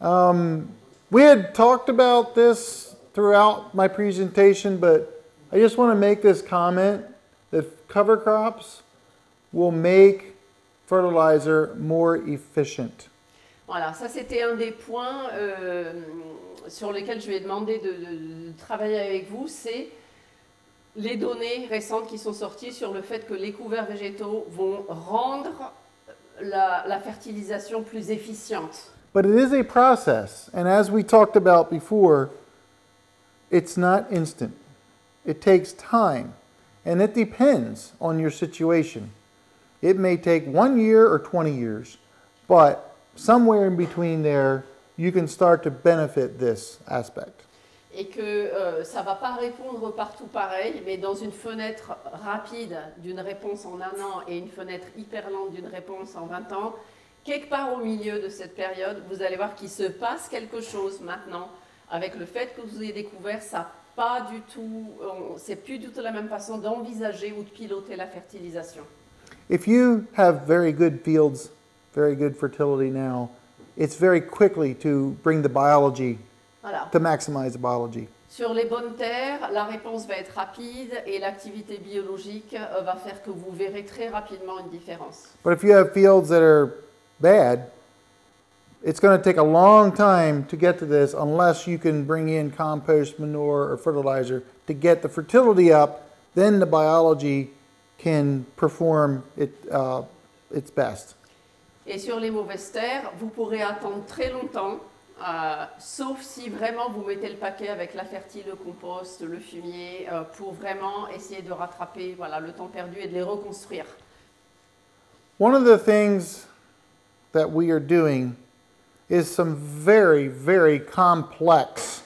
We had talked about this throughout my presentation, but I just want to make this comment that cover crops will make fertilizer more efficient. Voilà, ça c'était un des points sur lesquels je vais demander de travailler avec vous, c'est les données récentes qui sont sorties sur le fait que les couverts végétaux vont rendre la fertilisation plus efficiente. But it is a process, and as we talked about before, it's not instant. It takes time, and it depends on your situation. It may take 1 year or 20 years, but somewhere in between there, you can start to benefit this aspect. Et que ça va pas répondre partout pareil, mais dans une fenêtre rapide d'une réponse en 1 an et une fenêtre hyper lente d'une réponse en 20 ans, quelque part au milieu de cette période, vous allez voir qu'il se passe quelque chose maintenant avec le fait que vous ayez découvert ça. Pas du tout, c'est plus du tout la même façon d'envisager ou de piloter la fertilisation. If you have very good fields, very good fertility now, it's very quickly to bring the biology, voilà, to maximize the biology. Sur les bonnes terres, la réponse va être rapide et l'activité biologique va faire que vous verrez très rapidement une différence. But if you have fields that are bad, it's going to take a long time to get to this unless you can bring in compost, manure, or fertilizer to get the fertility up, then the biology can perform its best. Et sur les mauvaises terres, vous pourrez attendre très longtemps, sauf si vraiment vous mettez le paquet avec la fertile, le compost, le fumier, pour vraiment essayer de rattraper, voilà, le temps perdu et de les reconstruire. One of the things that we are doing is some very, very complex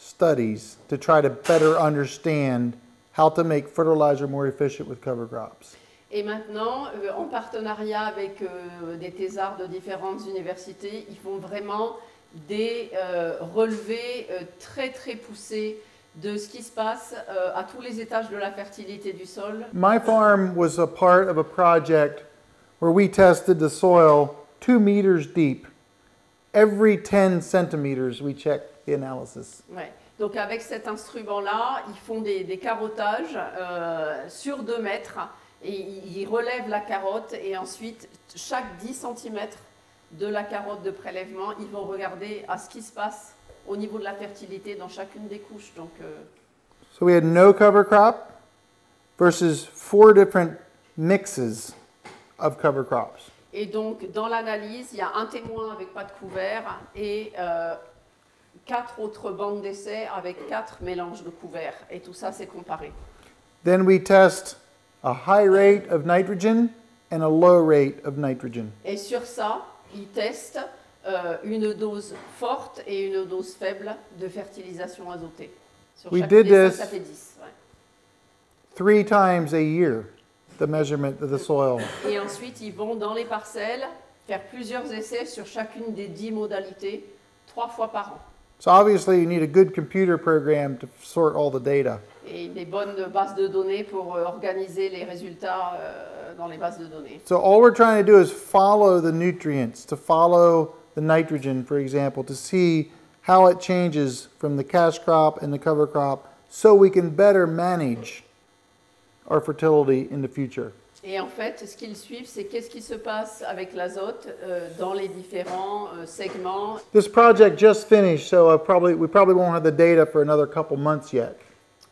studies to try to better understand how to make fertilizer more efficient with cover crops. Et maintenant, en partenariat avec des thésards de différentes universités, ils font vraiment des relevés très, très poussés de ce qui se passe à tous les étages de la fertilité du sol. My farm was a part of a project where we tested the soil 2 meters deep. Every 10 centimeters, we checked the analysis. Ouais. Donc avec cet instrument-là, ils font des carottages sur 2 mètres et ils relèvent la carotte et ensuite, chaque 10 cm de la carotte de prélèvement, ils vont regarder à ce qui se passe au niveau de la fertilité dans chacune des couches. Donc, so we had no cover crop versus 4 different mixes of cover crops. Et donc, dans l'analyse, il y a un témoin avec pas de couvert et 4 autres bandes d'essais avec 4 mélanges de couverts. Et tout ça, c'est comparé. Then we test a high rate of nitrogen and a low rate of nitrogen. Et sur ça, ils testent une dose forte et une dose faible de fertilisation azotée. Sur chaque essai, ça fait 10. Ouais. 3 times a year, the measurement of the soil. Et ensuite, ils vont dans les parcelles faire plusieurs essais sur chacune des 10 modalités 3 fois par an. So obviously you need a good computer program to sort all the data. Et des bonnes bases de données pour organiser les résultats dans les bases de données. So all we're trying to do is follow the nutrients, to follow the nitrogen, for example, to see how it changes from the cash crop and the cover crop so we can better manage our fertility in the future. Et en fait, ce qu'ils suivent, c'est qu'est-ce qui se passe avec l'azote dans les différents segments. This project just finished, so we probably won't have the data for another couple months yet.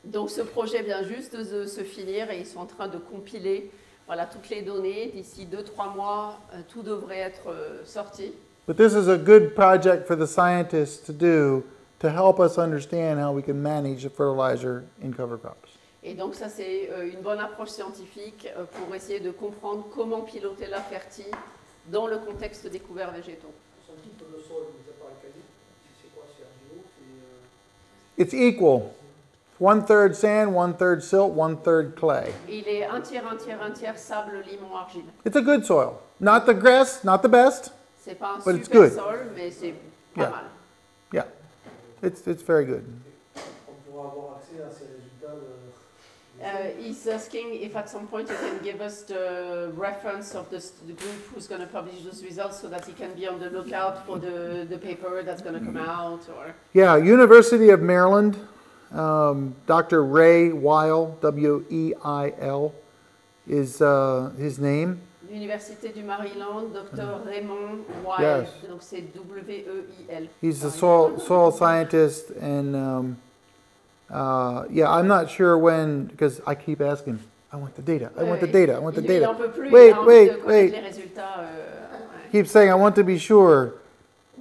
Donc ce projet vient juste de se finir et ils sont en train de compiler, voilà, toutes les données. D'ici 2-3 mois, tout devrait être sorti. But this is a good project for the scientists to do to help us understand how we can manage the fertilizer in cover crops. Et donc ça, c'est une bonne approche scientifique pour essayer de comprendre comment piloter la ferti dans le contexte des couverts végétaux. It's equal. 1/3 sand, 1/3 silt, 1/3 clay. Il est 1/3 sable, limon, argile. It's a good soil. Not the best, not the best. C'est pas un super sol, mais c'est pas mal. Yeah, it's very good. On pourra avoir accès à ces résultats He's asking if at some point you can give us the reference of the group who's going to publish those results so that he can be on the lookout for the paper that's going to come out. Or yeah, University of Maryland, Dr. Ray Weil, W-E-I-L is his name. Université du Maryland, Dr. Raymond Weil, donc c'est W-E-I-L. He's a soil scientist and... yeah, I'm not sure when, because I keep asking, I want the data, I want the data, I want the data. Wait. Keep saying, I want to be sure.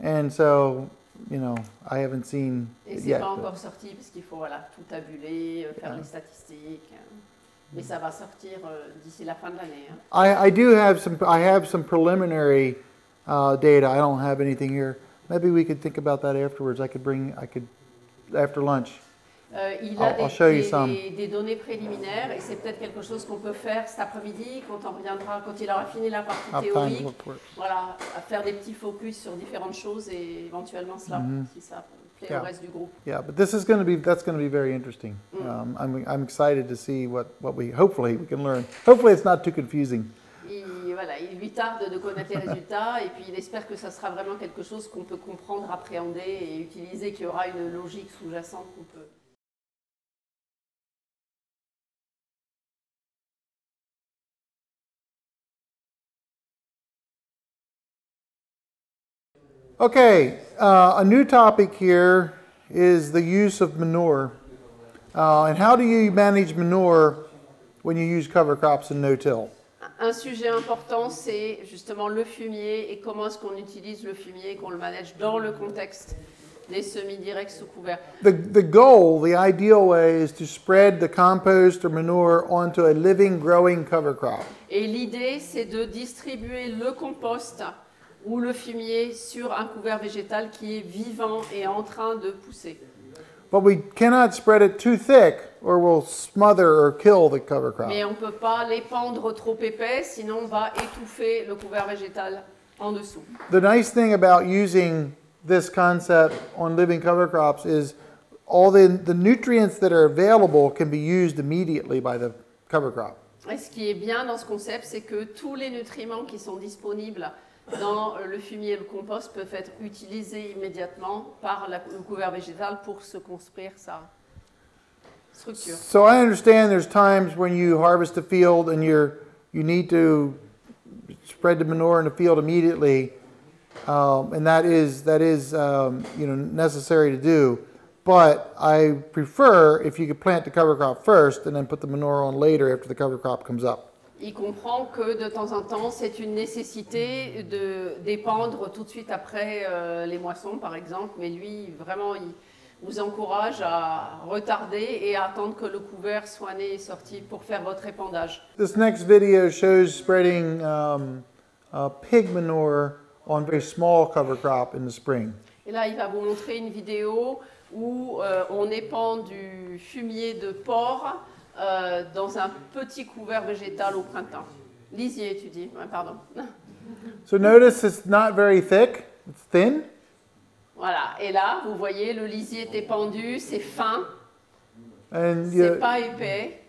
And so, you know, I haven't seen it yet. Pas encore sorti parce qu'il faut tout tabuler, faire les statistiques. Mais ça va sortir d'ici la fin de l'année. I do have some, I have some preliminary data. I don't have anything here. Maybe we could think about that afterwards. I could after lunch. Il a des données préliminaires et c'est peut-être quelque chose qu'on peut faire cet après-midi quand on reviendra, quand il aura fini la partie théorique, voilà, à faire des petits focus sur différentes choses et éventuellement cela, si ça plaît au reste du groupe. Yeah, but this is going to be, that's going to be very interesting. I'm excited to see what we, hopefully we can learn. Hopefully it's not too confusing. Voilà, il lui tarde de connaître les résultats et puis il espère que ça sera vraiment quelque chose qu'on peut comprendre, appréhender et utiliser, qu'il y aura une logique sous-jacente qu'on peut... Okay, a new topic here is the use of manure. And how do you manage manure when you use cover crops and no-till? Un sujet important, c'est justement le fumier et comment est-ce qu'on utilise le fumier, qu'on le manage dans le contexte des semis directs sous couvert. The goal, the ideal way, is to spread the compost or manure onto a living, growing cover crop. Et l'idée, c'est de distribuer le compost ou le fumier sur un couvert végétal qui est vivant et en train de pousser. But we cannot spread it too thick or we'll smother or kill the cover crop. Mais on ne peut pas l'épandre trop épais, sinon on va étouffer le couvert végétal en dessous. The nice thing about using this concept on living cover crops is all the nutrients that are available can be used immediately by the cover crop. Et ce qui est bien dans ce concept, c'est que tous les nutriments qui sont disponibles dans le fumier et le compost peuvent être utilisés immédiatement par le couvert végétal pour se construire sa structure. So I understand there's times when you harvest a field and you need to spread the manure in the field immediately, and that is you know, necessary to do. But I prefer if you could plant the cover crop first and then put the manure on later after the cover crop comes up. Il comprend que de temps en temps, c'est une nécessité de d'épandre tout de suite après les moissons, par exemple. Mais lui, vraiment, il vous encourage à retarder et à attendre que le couvert soit né et sorti pour faire votre épandage. This next video shows spreading pig manure on very small cover crop in the spring. Et là, il va vous montrer une vidéo où on épand du fumier de porc dans un petit couvert végétal au printemps. Lisier, tu dis, pardon. So notice it's not very thick, it's thin. Voilà, et là, vous voyez, le lisier est épandu, c'est fin, c'est pas épais.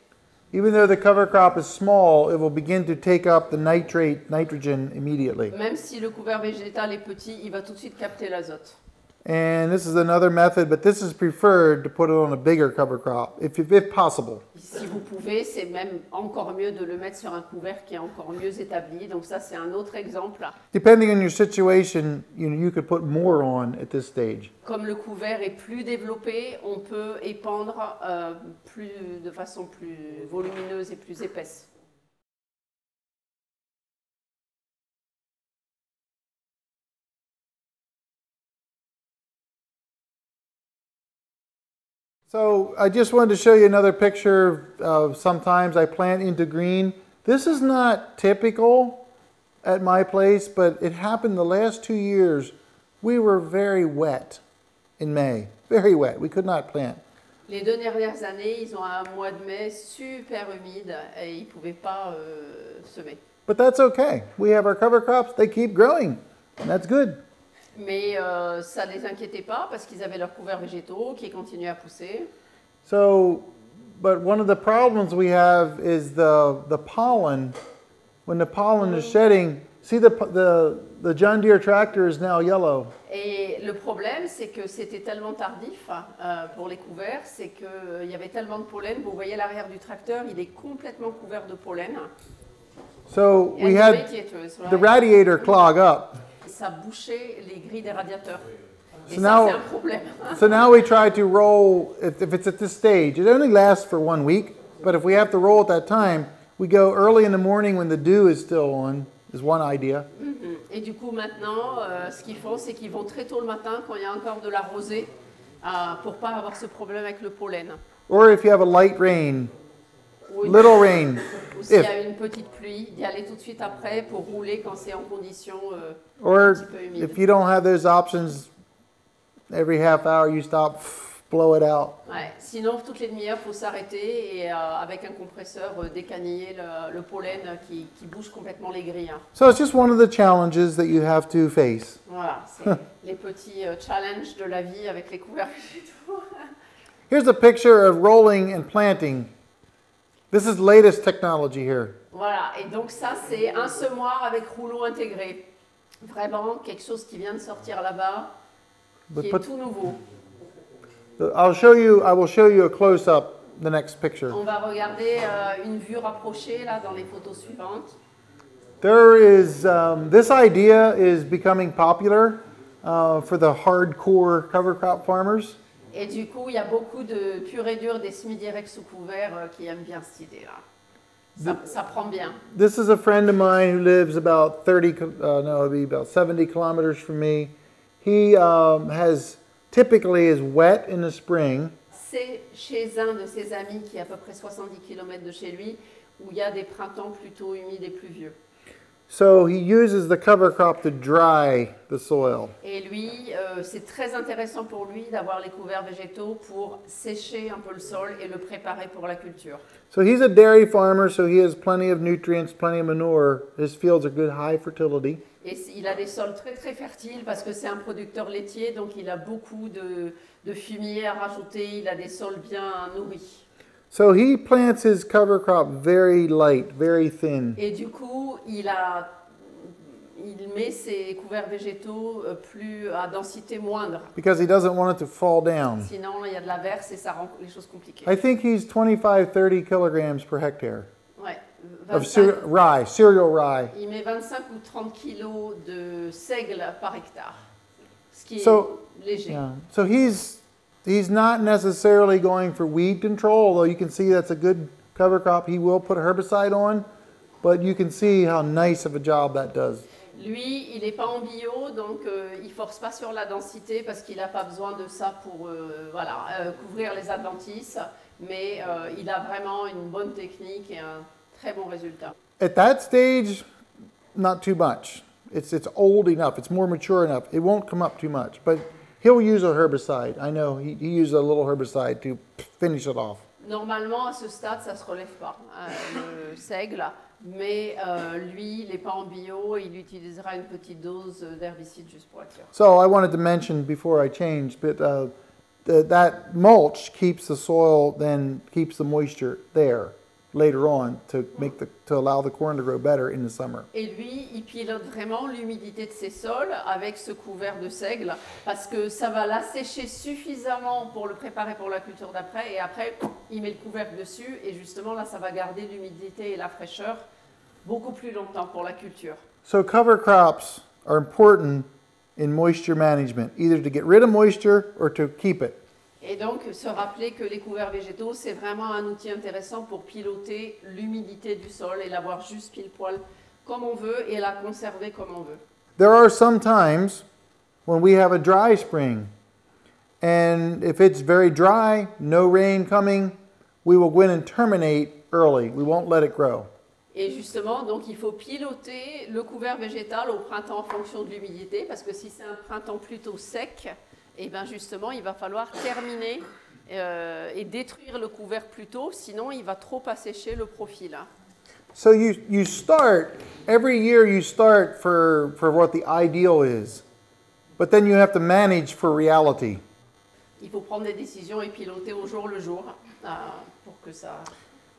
Even though the cover crop is small, it will begin to take up the nitrogen immediately. Même si le couvert végétal est petit, il va tout de suite capter l'azote. And this is another method, but this is preferred to put it on a bigger cover crop, if possible. Si vous pouvez, c'est même encore mieux de le mettre sur un couvert qui est encore mieux établi. Donc ça, c'est un autre exemple. Depending on your situation, you could put more on at this stage. Comme le couvert est plus développé, on peut épandre de façon plus volumineuse et plus épaisse. So I just wanted to show you another picture of sometimes I plant into green. This is not typical at my place, but it happened the last 2 years. We were very wet in May, very wet. We could not plant. Les deux dernières années, ils ont un mois de mai super humide et ils pouvaient pas semer. But that's okay. We have our cover crops. They keep growing, and that's good. Mais ça ne les inquiétait pas parce qu'ils avaient leurs couverts végétaux qui continuaient à pousser. So But one of the problems we have is the pollen. When the pollen is shedding, see the John Deere tractor is now yellow. Et le problème, c'est que c'était tellement tardif pour les couverts, c'est que il y avait tellement de pollen. Vous voyez l'arrière du tracteur, il est complètement couvert de pollen. So we had the radiator clog up. Ça bouchait les grilles des radiateurs. So now we try to roll, if it's at this stage, it only lasts for 1 week, but if we have to roll at that time, we go early in the morning when the dew is still on, is one idea. Et du coup maintenant, ce qu'ils font, c'est qu'ils vont très tôt le matin quand il y a encore de la rosée, pour pas avoir ce problème avec le pollen. Or if you have a light rain, little rain. Ou s'il y a une petite pluie, d'y aller tout de suite après pour rouler quand c'est en condition un petit peu humide. Or if you don't have those options, every half hour you stop, blow it out. Ouais, sinon toutes les demi-heures faut s'arrêter et avec un compresseur décaniller le pollen qui bouge complètement les grilles. So it's just one of the challenges that you have to face. Voilà, c'est les petits challenges de la vie avec les couverts. Here's a picture of rolling and planting. This is latest technology here. Voilà, et donc ça c'est un semoir avec rouleau intégré. Vraiment quelque chose qui vient de sortir là-bas. I will show you a close up the next picture. On va regarder une vue rapprochée là dans les photos suivantes. There is this idea is becoming popular for the hardcore cover crop farmers. Et du coup, il y a beaucoup de purs et durs des semi-directs sous couvert qui aiment bien cette idée là. Ça prend bien. This is a friend of mine who lives about 70 kilometers from me. He typically is wet in the spring. C'est chez un de ses amis qui est à peu près 70 km de chez lui où il y a des printemps plutôt humides et pluvieux. So he uses the cover crop to dry the soil. Et lui, c'est très intéressant pour lui d'avoir les couverts végétaux pour sécher un peu le sol et le préparer pour la culture. So he's a dairy farmer, so he has plenty of nutrients, plenty of manure. His fields are good, high fertility. Et il a des sols très très fertiles parce que c'est un producteur laitier, donc il a beaucoup de fumier à rajouter, il a des sols bien nourris. So he plants his cover crop very light, very thin. Et du coup, il met ses couverts végétaux plus à densité moindre. Because he doesn't want it to fall down. Sinon, il y a de la verse et ça rend les choses compliquées. I think he's 25-30 kilograms per hectare. Ouais. Of rye, cereal rye. Il met 25 ou 30 kilos de seigle par hectare, ce qui est léger. Yeah. So he's not necessarily going for weed control, although you can see that's a good cover crop. He will put herbicide on, but you can see how nice of a job that does. Lui, il n'est pas en bio, donc il force pas sur la densité parce qu'il n'a pas besoin de ça pour couvrir les adventices. Mais il a vraiment une bonne technique et un très bon résultat. At that stage, not too much. It's old enough. It's more mature enough. It won't come up too much. But he'll use a herbicide. I know he uses a little herbicide to finish it off. Normalement, à ce stade, ça se relève pas le seigle. Mais lui, il n'est pas en bio. Il utilisera une petite dose d'herbicide juste pour être sûr. So I wanted to mention before I changed, but that mulch keeps the soil, then keeps the moisture there later on to allow the corn to grow better in the summer. Et lui, il pilote vraiment l'humidité de ses sols avec ce couvert de seigle parce que ça va l'assécher suffisamment pour le préparer pour la culture d'après. Et après, il met le couvert dessus et justement là, ça va garder l'humidité et la fraîcheur beaucoup plus longtemps pour la culture. So cover crops are important in moisture management, either to get rid of moisture or to keep it. Et donc, se rappeler que les couverts végétaux, c'est vraiment un outil intéressant pour piloter l'humidité du sol et l'avoir juste pile poil comme on veut et la conserver comme on veut. There are some times when we have a dry spring, and if it's very dry, no rain coming, we will go in and terminate early. We won't let it grow. Et justement, donc il faut piloter le couvert végétal au printemps en fonction de l'humidité, parce que si c'est un printemps plutôt sec, et bien justement, il va falloir terminer et détruire le couvert plus tôt, sinon il va trop assécher le profil. So you start every year. You start for what the ideal is, but then you have to manage for reality. il faut prendre des décisions et piloter au jour le jour pour que ça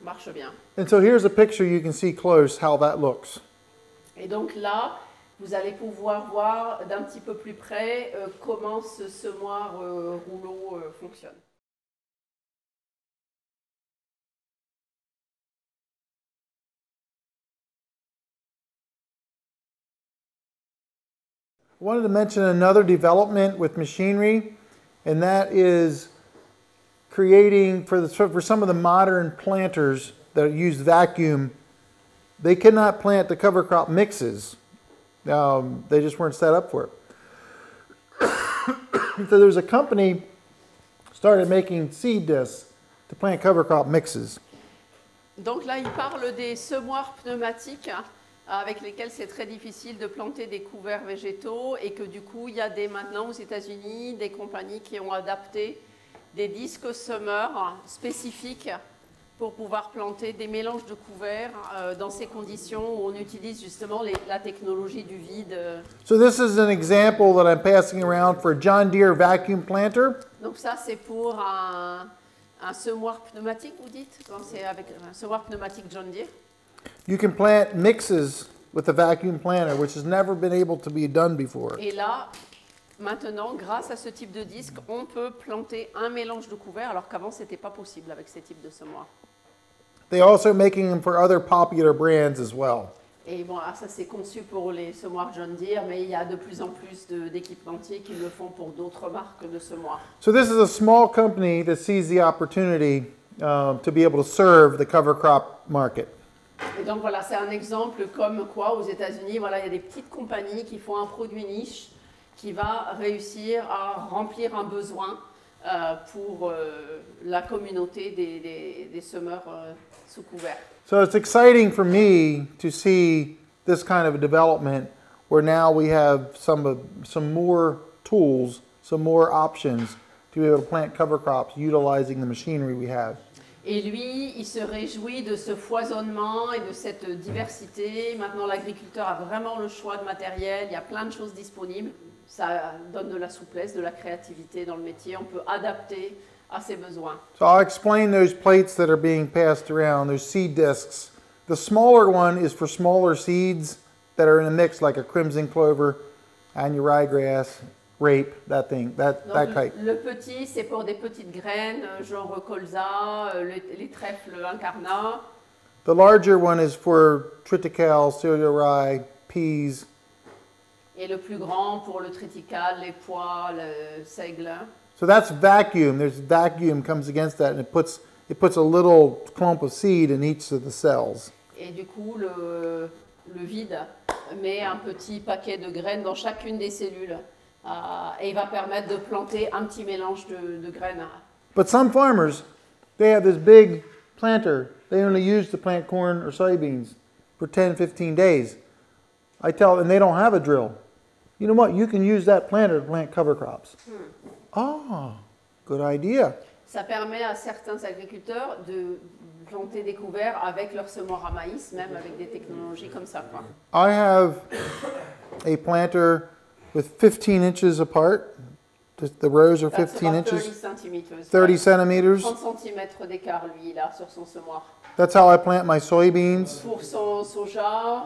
marche bien. And so here's a picture you can see close how that looks. Et donc là, vous allez pouvoir voir d'un petit peu plus près comment ce semoir rouleau fonctionne. I wanted to mention another development with machinery, and that is creating, for some of the modern planters that use vacuum, they cannot plant the cover crop mixes. They just weren't set up for it. So there's a company started making seed discs to plant cover crop mixes. Donc là, il parle des semoirs pneumatiques, avec lesquels c'est très difficile de planter des couverts végétaux, et que du coup, il y a maintenant aux États-Unis des compagnies qui ont adapté des disques semeurs spécifiques pour pouvoir planter des mélanges de couverts dans ces conditions où on utilise justement la technologie du vide. So this is an example that I'm passing around for a John Deere vacuum planter. Donc ça, c'est pour un semoir pneumatique, vous dites? C'est avec un semoir pneumatique John Deere. You can plant mixes with a vacuum planter, which has never been able to be done before. Et là, maintenant, grâce à ce type de disque, on peut planter un mélange de couverts, alors qu'avant, c'était pas possible avec ce type de semoir. They also making them for other popular brands as well. Et bon, ça c'est conçu pour les semoirs John Deere, mais il y a de plus en plus d'équipementiers qui le font pour d'autres marques de semoirs. So this is a small company that sees the opportunity to be able to serve the cover crop market. Et donc voilà, c'est un exemple comme quoi aux États-Unis, voilà, il y a des petites compagnies qui font un produit niche qui va réussir à remplir un besoin pour la communauté des semeurs sous couvert. So it's exciting for me to see this kind of development where now we have some more tools, some more options to be able to plant cover crops utilizing the machinery we have. Et lui, il se réjouit de ce foisonnement et de cette diversité. Maintenant, l'agriculteur a vraiment le choix de matériel, il y a plein de choses disponibles. Ça donne de la souplesse, de la créativité dans le métier. On peut adapter à ses besoins. So I'll explain those plates that are being passed around, those seed discs. The smaller one is for smaller seeds that are in a mix, like a crimson clover and your ryegrass. Rape, that thing, that type. Le petit, c'est pour des petites graines, genre colza, les trèfles incarnats. The larger one is for triticale, cereal rye, peas. Et le plus grand pour le triticale, les pois, le seigle. So that's vacuum. There's vacuum comes against that, and it puts a little clump of seed in each of the cells. Et du coup, le vide met un petit paquet de graines dans chacune des cellules. Et il va permettre de planter un petit mélange de graines. But some farmers, they have this big planter. They only use to plant corn or soybeans for 10-15 days. I tell them, and they don't have a drill. You know what? You can use that planter to plant cover crops. Ah, good idea. Ça permet à certains agriculteurs de planter des couverts avec leur semoir à maïs, même avec des technologies comme ça, quoi. I have a planter with 15 inches apart. The rows are 15 inches. 30 centimeters. 30 cm d'écart, lui, là, sur son semoir. That's how I plant my soybeans. Pour son soja.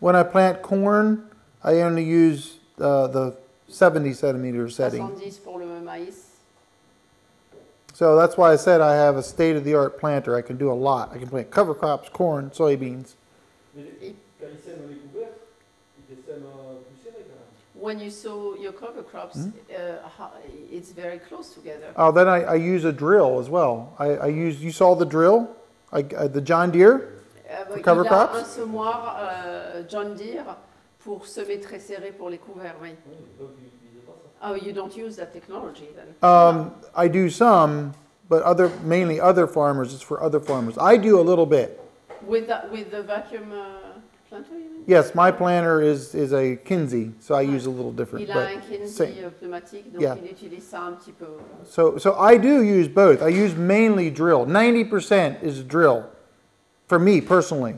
When I plant corn, I only use the 70 centimeter setting. 70 pour le maïs. So that's why I said I have a state-of-the-art planter. I can do a lot. I can plant cover crops, corn, soybeans. When you sow your cover crops, it's very close together. Oh, then I use a drill as well. I use, you saw the drill? The John Deere for cover crops? Il a un semoir John Deere pour semer très serré pour les couverts, oui. Oh, you don't use that technology then? I do some, but mainly other farmers. It's for other farmers. I do a little bit. With the vacuum... Yes, my planter is a Kinsey, so I use a little different. Il a un Kinsey pneumatique, donc il utilise ça un petit peu. So I do use both. I use mainly drill. 90% is drill, for me personally.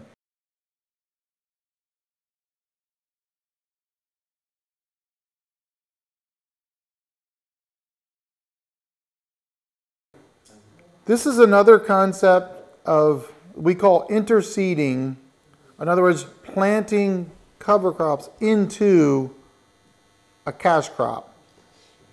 This is another concept of, we call interseeding. In other words, planting cover crops into a cash crop.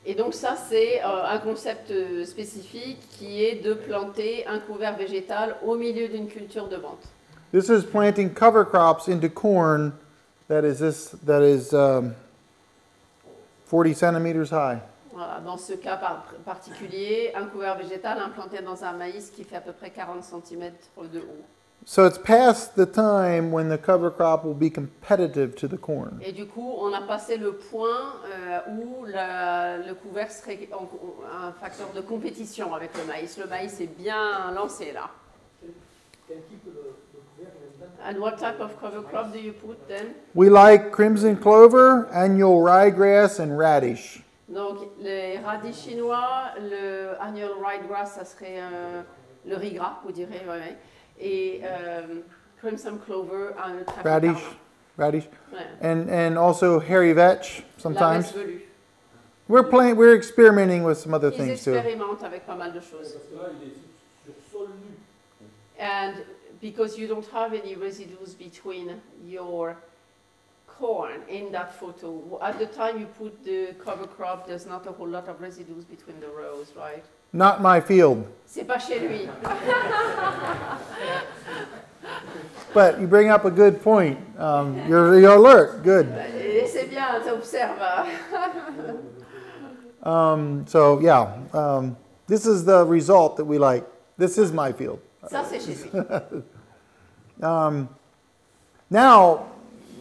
Et donc ça, c'est un concept spécifique qui est de planter un couvert végétal au milieu d'une culture de vente. This is planting cover crops into corn that is 40 centimeters high. Voilà, dans ce cas particulier, un couvert végétal implanté dans un maïs qui fait à peu près 40 cm de haut. So it's past the time when the cover crop will be competitive to the corn. Et du coup, on a passé le point où le couvert serait un facteur de compétition avec le maïs. Le maïs est bien lancé là. And what type of cover crop do you put then? We like crimson clover, annual ryegrass, and radish. Donc les radis chinois, le annual ryegrass, ça serait le riz gras, vous direz, ouais. Et crimson clover, radish, yeah. and also hairy vetch sometimes. We're experimenting with some other things too. Avec pas mal de choses. And because you don't have any residues between your corn in that photo, at the time you put the cover crop, there's not a whole lot of residues between the rows, right? Not my field. C'est pas chez lui. But you bring up a good point. You're alert. Good. C'est bien, t'observes. So yeah, this is the result that we like. This is my field. Ça c'est chez lui. Now,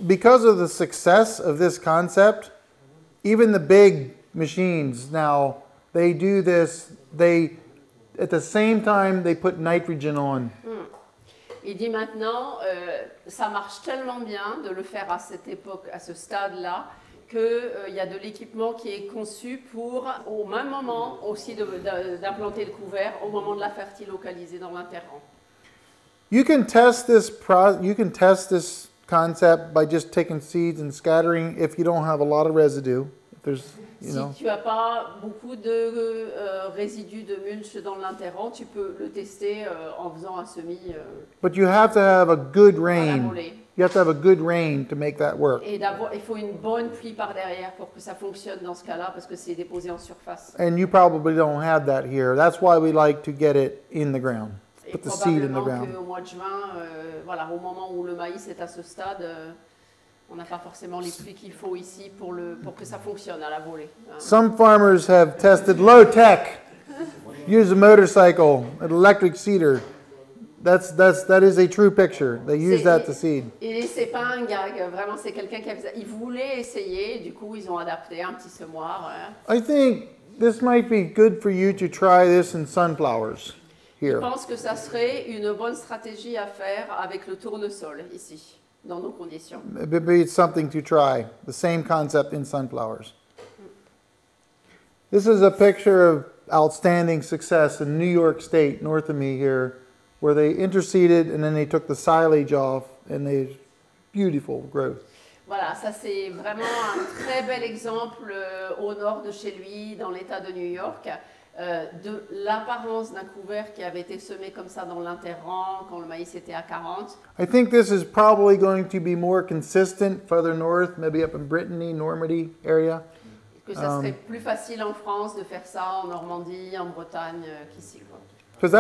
because of the success of this concept, even the big machines now, they do this. They, at the same time, they put nitrogen on. Il dit maintenant, ça marche tellement bien de le faire à cette époque, à ce stade-là, que il y a de l'équipement qui est conçu pour, au même moment, aussi d'implanter le couvert au moment de la fertilocaliser dans l'interrang. You can test this concept by just taking seeds and scattering if you don't have a lot of residue. Si tu n'as pas beaucoup de résidus de mulch dans l'interrang, tu peux le tester en faisant un semis. But you have to have a good rain. You have to have a good rain to make that work. Et il faut une bonne pluie par derrière pour que ça fonctionne dans ce cas-là parce que c'est déposé en surface. And you probably don't have that here. That's why we like to get it in the ground. Put the seed in the ground. Probablement qu'au mois de juin, voilà, au moment où le maïs est à ce stade. On n'a pas forcément les pluies qu'il faut ici pour que ça fonctionne à la volée. Some farmers have tested low tech. Use a motorcycle, an electric seeder. That is a true picture. They use that to seed. Et c'est pas un gag, vraiment c'est quelqu'un qui il voulait essayer, du coup ils ont adapté un petit semoir. I think this might be good for you to try this in sunflowers here. Je pense que ça serait une bonne stratégie à faire avec le tournesol ici. Dans nos conditions. Maybe it's something to try. The same concept in sunflowers. This is a picture of outstanding success in New York State, north of me here, where they interseeded and then they took the silage off and they beautiful growth. Voilà, ça c'est vraiment un très bel exemple au nord de chez lui, dans l'État de New York. De l'apparence d'un couvert qui avait été semé comme ça dans l'interrang quand le maïs était à 40. I think this is probably going to be more consistent further north, maybe up in Brittany, Normandy area. Que ça serait plus facile en France de faire ça en Normandie, en Bretagne qu'ici. Because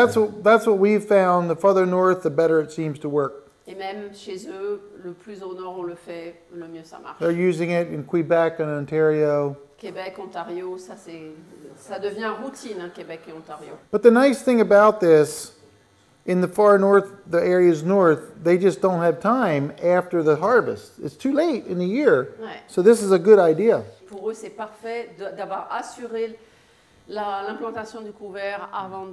that's what we've found. The further north, the better it seems to work. Et même chez eux, le plus au nord on le fait, le mieux ça marche. They're using it in Quebec and Ontario. Québec, Ontario, ça devient routine, hein, Québec et Ontario. But the nice thing about this, in the far north, the areas north, they just don't have time after the harvest. It's too late in the year. Ouais. So this is a good idea. Pour eux, c'est parfait d'avoir assuré l'implantation du couvert avant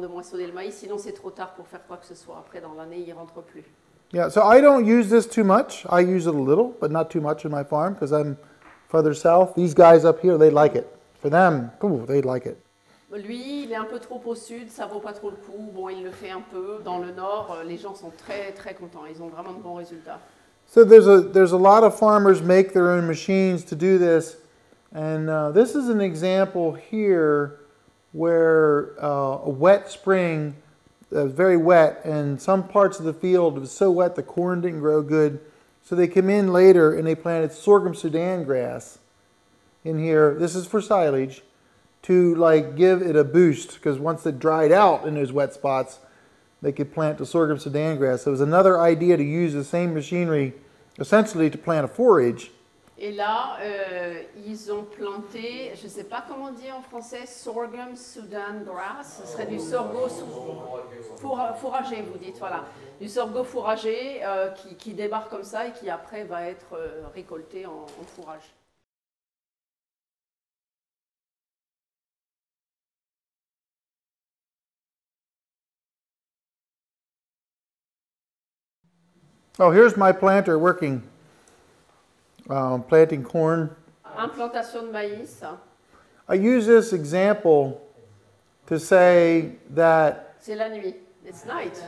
de moissonner le maïs. Sinon, c'est trop tard pour faire quoi que ce soit. Après, dans l'année, ils rentrent plus. Yeah. So I don't use this too much. I use it a little, but not too much in my farm because I'm further south. These guys up here, they like it. For them, ooh, they like it. Lui, il est un peu trop au sud, ça vaut pas trop le coup. Bon, il le fait un peu. Dans le nord, les gens sont très très contents. Ils ont vraiment de bons résultats. So there's a lot of farmers make their own machines to do this, and this is an example here where a wet spring, very wet, and some parts of the field was so wet the corn didn't grow good. So they came in later and they planted sorghum Sudan grass in here. This is for silage, to like give it a boost, because once it dried out in those wet spots, they could plant the sorghum Sudan grass. So it was another idea to use the same machinery essentially to plant a forage. Et là, ils ont planté, je ne sais pas comment dire en français, sorghum Sudan grass. Ce serait du sorgho fourragé, vous dites, voilà. Du sorgho fourragé qui débarque comme ça et qui après va être récolté en fourrage. Oh, here's my planter working. Planting corn. Implantation de maïs. I use this example to say that c'est la nuit. It's night.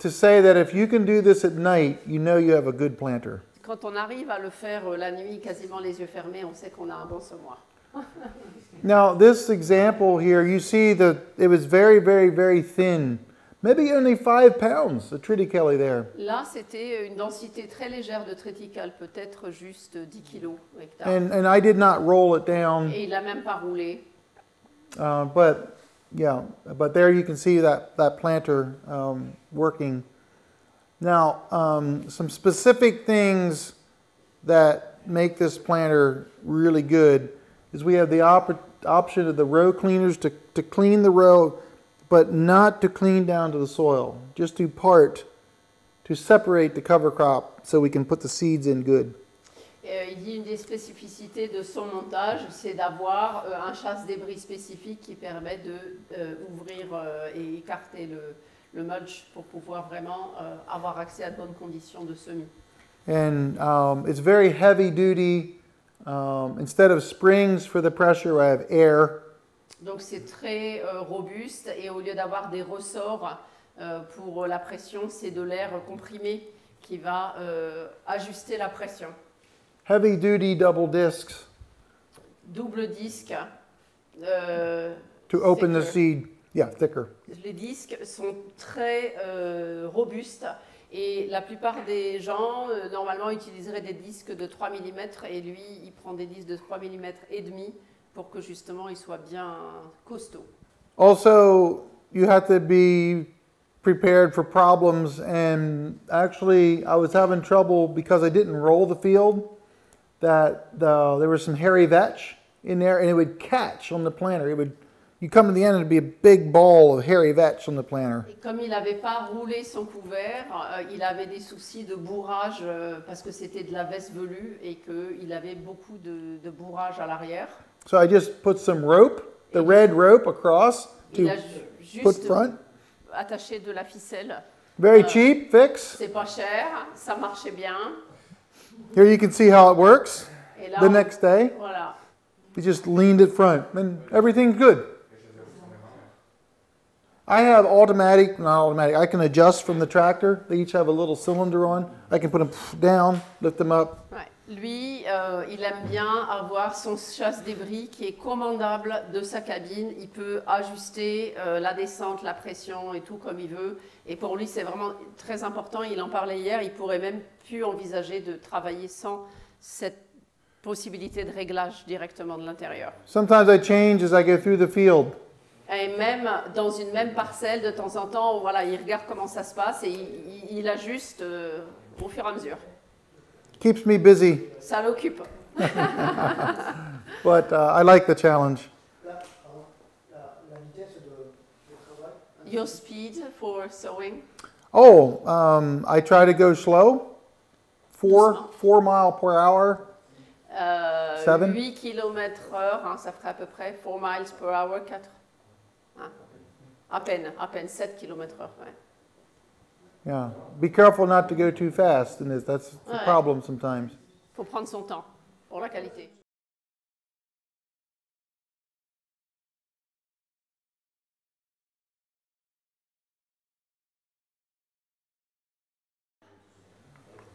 To say that if you can do this at night, you know you have a good planter. Quand on arrive à le faire la nuit, quasiment les yeux fermés, on sait qu'on a un bon semoir. Now, this example here, you see that it was very, very, very thin. Maybe only 5 pounds, the triticale there. Là, c'était une densité très légère de triticale, peut-être juste 10 kilos au hectare. And I did not roll it down. Et il l'a même pas roulé. But yeah, but there you can see that planter working. Now, some specific things that make this planter really good is we have the option of the row cleaners to clean the row, but not to clean down to the soil, just to part, to separate the cover crop so we can put the seeds in good. Il dit une des spécificités de son montage, c'est d'avoir un chasse-débris spécifique qui permet d'ouvrir et écarter le mulch pour pouvoir vraiment avoir accès à de bonnes conditions de semis. And it's very heavy duty. Instead of springs for the pressure, I have air. Donc c'est très robuste et au lieu d'avoir des ressorts pour la pression, c'est de l'air comprimé qui va ajuster la pression. Heavy duty double discs. Double disque. To open the seed, yeah, thicker. Les disques sont très robustes et la plupart des gens normalement utiliseraient des disques de 3 mm et lui il prend des disques de 3 mm et demi. Pour que justement il soit bien costaud. Also, you have to be prepared for problems, and actually I was having trouble because I didn't roll the field, that there was some hairy vetch in there and it would catch on the planter. It would, you come to the end and it would be a big ball of hairy vetch on the planter. Et comme il n'avait pas roulé son couvert, il avait des soucis de bourrage parce que c'était de la veste velue et qu'il avait beaucoup de bourrage à l'arrière. So I just put some rope, the red rope across to put front. Attaché de la ficelle. Very cheap fix. C'est pas cher, ça marchait bien. Here you can see how it works. Là, the next day. Voilà. We just leaned it front and everything's good. I have automatic, not automatic, I can adjust from the tractor. They each have a little cylinder on. I can put them down, lift them up. Right. Lui, il aime bien avoir son chasse-débris qui est commandable de sa cabine. Il peut ajuster la descente, la pression et tout comme il veut. Et pour lui, c'est vraiment très important. Il en parlait hier. Il pourrait même plus envisager de travailler sans cette possibilité de réglage directement de l'intérieur. Sometimes I change as I go through the field. Et même dans une même parcelle, de temps en temps, voilà, il regarde comment ça se passe et il ajuste au fur et à mesure. Keeps me busy. Ça l'occupe. But I like the challenge. Your speed for sowing? Oh, I try to go slow. 4 miles per hour. 7. 8 km/h, hein, ça ferait à peu près 4 miles per hour, 4. Hein? À peine 7 km/h. Ouais. Yeah, be careful not to go too fast in this. That's the problem sometimes. Faut prendre son temps pour la qualité.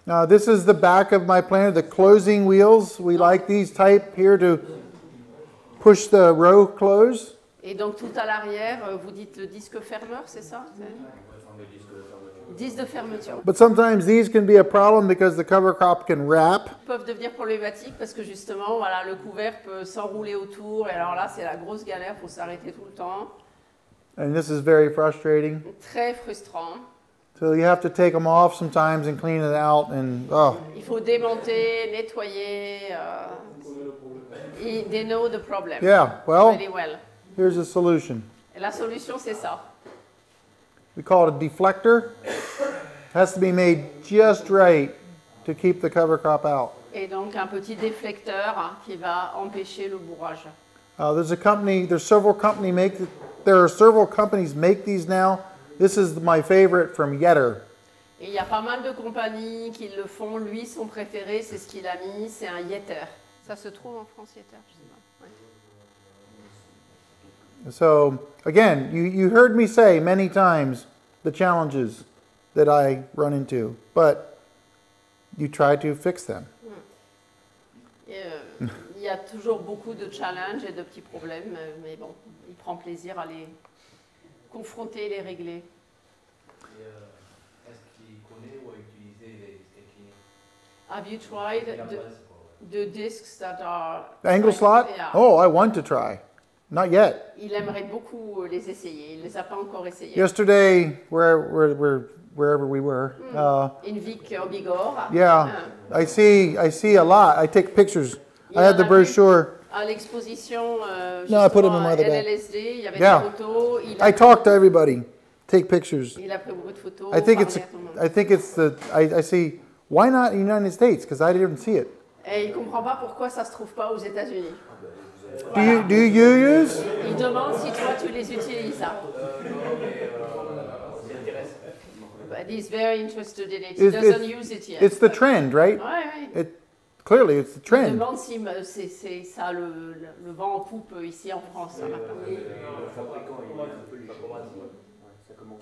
Now this is the back of my planter, the closing wheels. We like these type here to push the row close. Et donc tout à l'arrière, vous dites le disque fermeur, c'est ça? 10 de fermeture. But sometimes these can be a problem because the cover crop can wrap. Ils peuvent devenir problématiques parce que justement, voilà, le couvert peut s'enrouler autour. Et alors là, c'est la grosse galère, faut s'arrêter tout le temps. And this is very frustrating. Très frustrant. So you have to take them off sometimes and clean it out and oh. Il faut démonter, nettoyer. They know the problem. Yeah, well. Really well. Here's a solution. Et la solution, c'est ça. We call it a deflector. It has to be made just right to keep the cover crop out. Et donc un petit déflecteur hein, qui va empêcher le bourrage. There are several companies make these now. This is my favorite from Yetter. Et il y a pas mal de compagnies qui le font. Lui, son préféré, c'est ce qu'il a mis, c'est un Yetter. Ça se trouve en France, Yetter, je sais pas. So, again, you heard me say many times the challenges that I run into, but you try to fix them. Il y a toujours beaucoup de challenges et de petits problèmes, mais bon, il prend plaisir à les confronter et les régler. Est-ce qu'il connaît ou a utilisé les techniques? Have you tried the discs that are... Angle slot? Yeah. Oh, I want to try. Not yet. Il aimerait beaucoup les essayer. Il les a pas encore essayés. Yesterday, wherever we were. In Vic, au Bigorre. Yeah, I see a lot. I take pictures. I had the brochure. À l'exposition. No, I put them in my other bag. LLSD, il y avait des photos. I talk to everybody. Take pictures. Il a pris beaucoup de photos. I see. Why not in the United States? Because I didn't see it. Et il comprend pas pourquoi ça se trouve pas aux États-Unis. Do you use? Il demande si toi tu les utilises. But he's very interested in it. He doesn't use it yet. It's the trend, right? Ouais. Clearly, it's the trend. Il demande si c'est ça le vent en poupe ici en France. Le fabricant, il ça commence.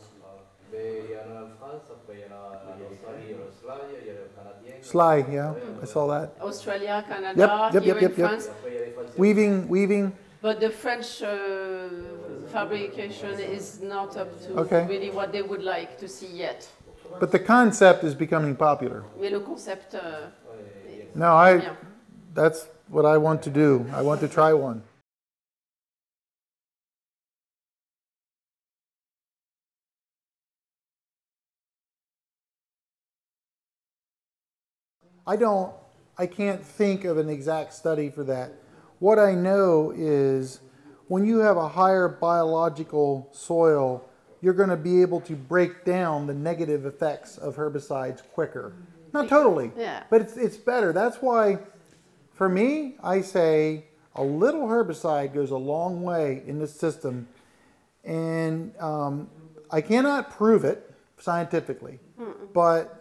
Mais il y en a en France, après il y en a en Australie, il y en a en Australie, il y en a en Canadien. Sly, yeah, I saw that. Australia, Canada, yep. France. Weaving. But the French fabrication is not up to really what they would like to see yet. But the concept is becoming popular. Mais le concept, no, that's what I want to do. I want to try one. I can't think of an exact study for that. What I know is when you have a higher biological soil, you're going to be able to break down the negative effects of herbicides quicker. Not totally, but it's better. That's why, for me, I say a little herbicide goes a long way in this system. And I cannot prove it scientifically, but...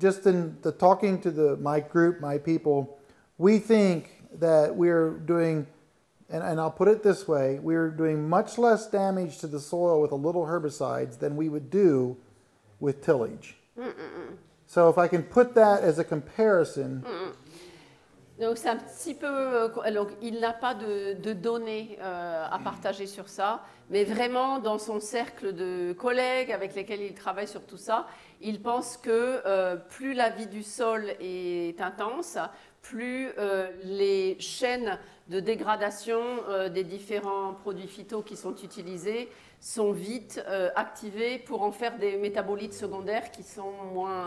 just in the talking to my group, my people, we think that we're doing, and I'll put it this way, we're doing much less damage to the soil with a little herbicides than we would do with tillage. So if I can put that as a comparison. Donc c'est un petit peu, alors il n'a pas de données à partager sur ça, mais vraiment dans son cercle de collègues avec lesquels il travaille sur tout ça, il pense que plus la vie du sol est intense, plus les chaînes de dégradation des différents produits phyto qui sont utilisés sont vite activées pour en faire des métabolites secondaires qui sont moins...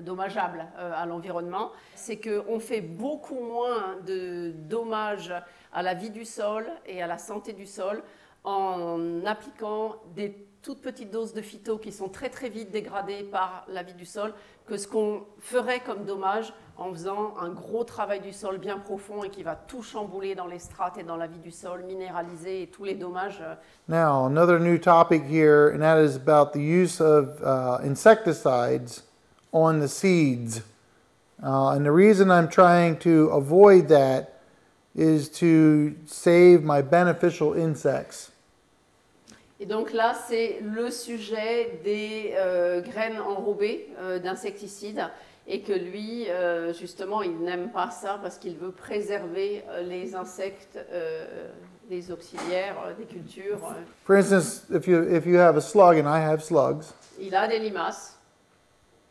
dommageable à l'environnement, c'est qu'on fait beaucoup moins de dommages à la vie du sol et à la santé du sol en appliquant des toutes petites doses de phyto qui sont très très vite dégradées par la vie du sol que ce qu'on ferait comme dommage en faisant un gros travail du sol bien profond et qui va tout chambouler dans les strates et dans la vie du sol, minéraliser et tous les dommages. Now, another new topic here, and that is about the use of insecticides on the seeds. And the reason I'm trying to avoid that is to save my beneficial insects. Et donc là, c'est le sujet des graines enrobées d'insecticides et que lui, justement, il n'aime pas ça parce qu'il veut préserver les insectes des auxiliaires, des cultures. For instance, if you have a slug, and I have slugs. Il a des limaces.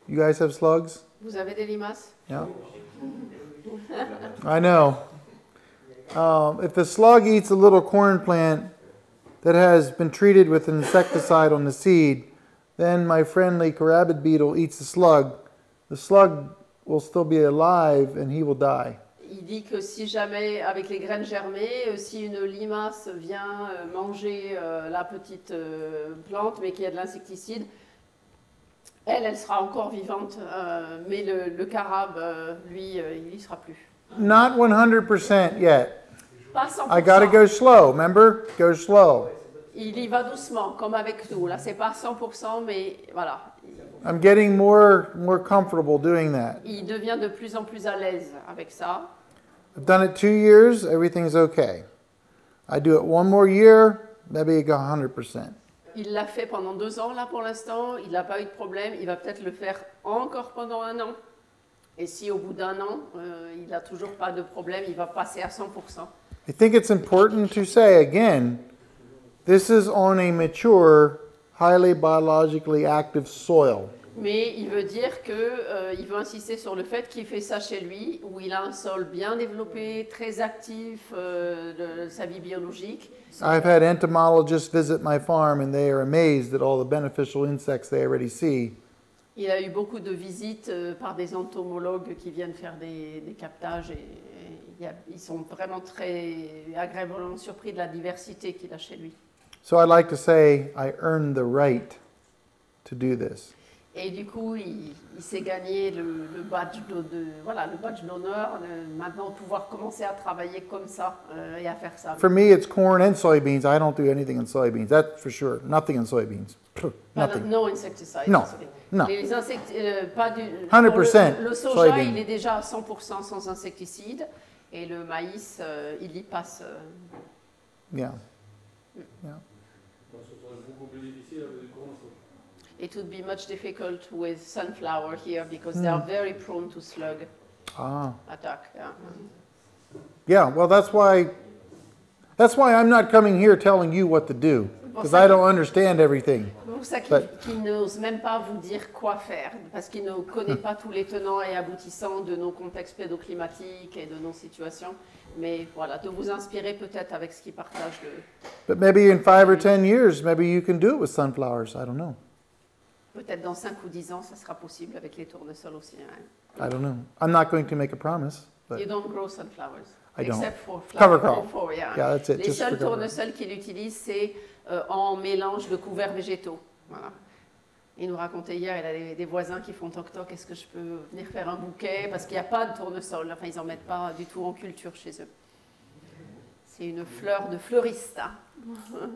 You guys have slugs? Vous avez des limaces? Yeah. I know. If the slug eats a little corn plant that has been treated with an insecticide on the seed, then my friendly carabid beetle eats the slug. The slug will still be alive and he will die. Il dit que si jamais, avec les graines germées, si une limace vient manger la petite plante, mais qu'il y a de l'insecticide, elle sera encore vivante, mais le carabe, lui, il n'y sera plus. Not 100% yet. Pas 100%. I gotta go slow, remember? Go slow. Il y va doucement, comme avec nous. Là, c'est pas 100%, mais voilà. I'm getting more comfortable doing that. Il devient de plus en plus à l'aise avec ça. I've done it 2 years, everything's okay. I do it 1 more year, maybe I go 100%. Il l'a fait pendant 2 ans là pour l'instant, il n'a pas eu de problème, il va peut-être le faire encore pendant 1 an. Et si au bout d'1 an, il n'a toujours pas de problème, il va passer à 100%. I think it's important to say again, this is on a mature, highly biologically active soil. Mais il veut dire que il veut insister sur le fait qu'il fait ça chez lui, où il a un sol bien développé, très actif de sa vie biologique. I've had entomologists visit my farm and they are amazed at all the beneficial insects they already see. Il a eu beaucoup de visites par des entomologues qui viennent faire des captages et ils sont vraiment très agréablement surpris de la diversité qu'il a chez lui. So I'd like to say I earned the right to do this. Et du coup, il s'est gagné le badge d'honneur, maintenant pouvoir commencer à travailler comme ça et à faire ça. For me, it's corn and soybeans. I don't do anything in soybeans. That's for sure. Nothing in soybeans. Nothing. No insecticide. No. No. Les insectes, pas du. 100%. Le soja, soybean. Il est déjà à 100% sans insecticide, et le maïs, il y passe. Yeah. Yeah. It would be much difficult with sunflower here because they are very prone to slug attack. Yeah. Yeah, well that's why I'm not coming here telling you what to do because I don't understand everything. Pour ça qu'il n'ose même pas vous dire quoi faire parce qu'il ne connaît pas tous les tenants et aboutissants de nos contextes pédoclimatiques et de nos situations. Mais voilà, de vous inspirer peut-être avec ce qu'il partage. But maybe in 5 or 10 years, maybe you can do it with sunflowers. I don't know. Peut-être dans 5 ou 10 ans, ça sera possible avec les tournesols aussi. Hein? I don't know. I'm not going to make a promise. But you don't grow sunflowers. I don't. Except for cover crop. Yeah, that's it. Les seuls tournesols qu'il utilise, c'est en mélange de couverts végétaux. Voilà. Il nous racontait hier, il a des voisins qui font toc-toc, est-ce que je peux venir faire un bouquet? Parce qu'il n'y a pas de tournesol, enfin ils n'en mettent pas du tout en culture chez eux. C'est une fleur de fleuriste. Hein?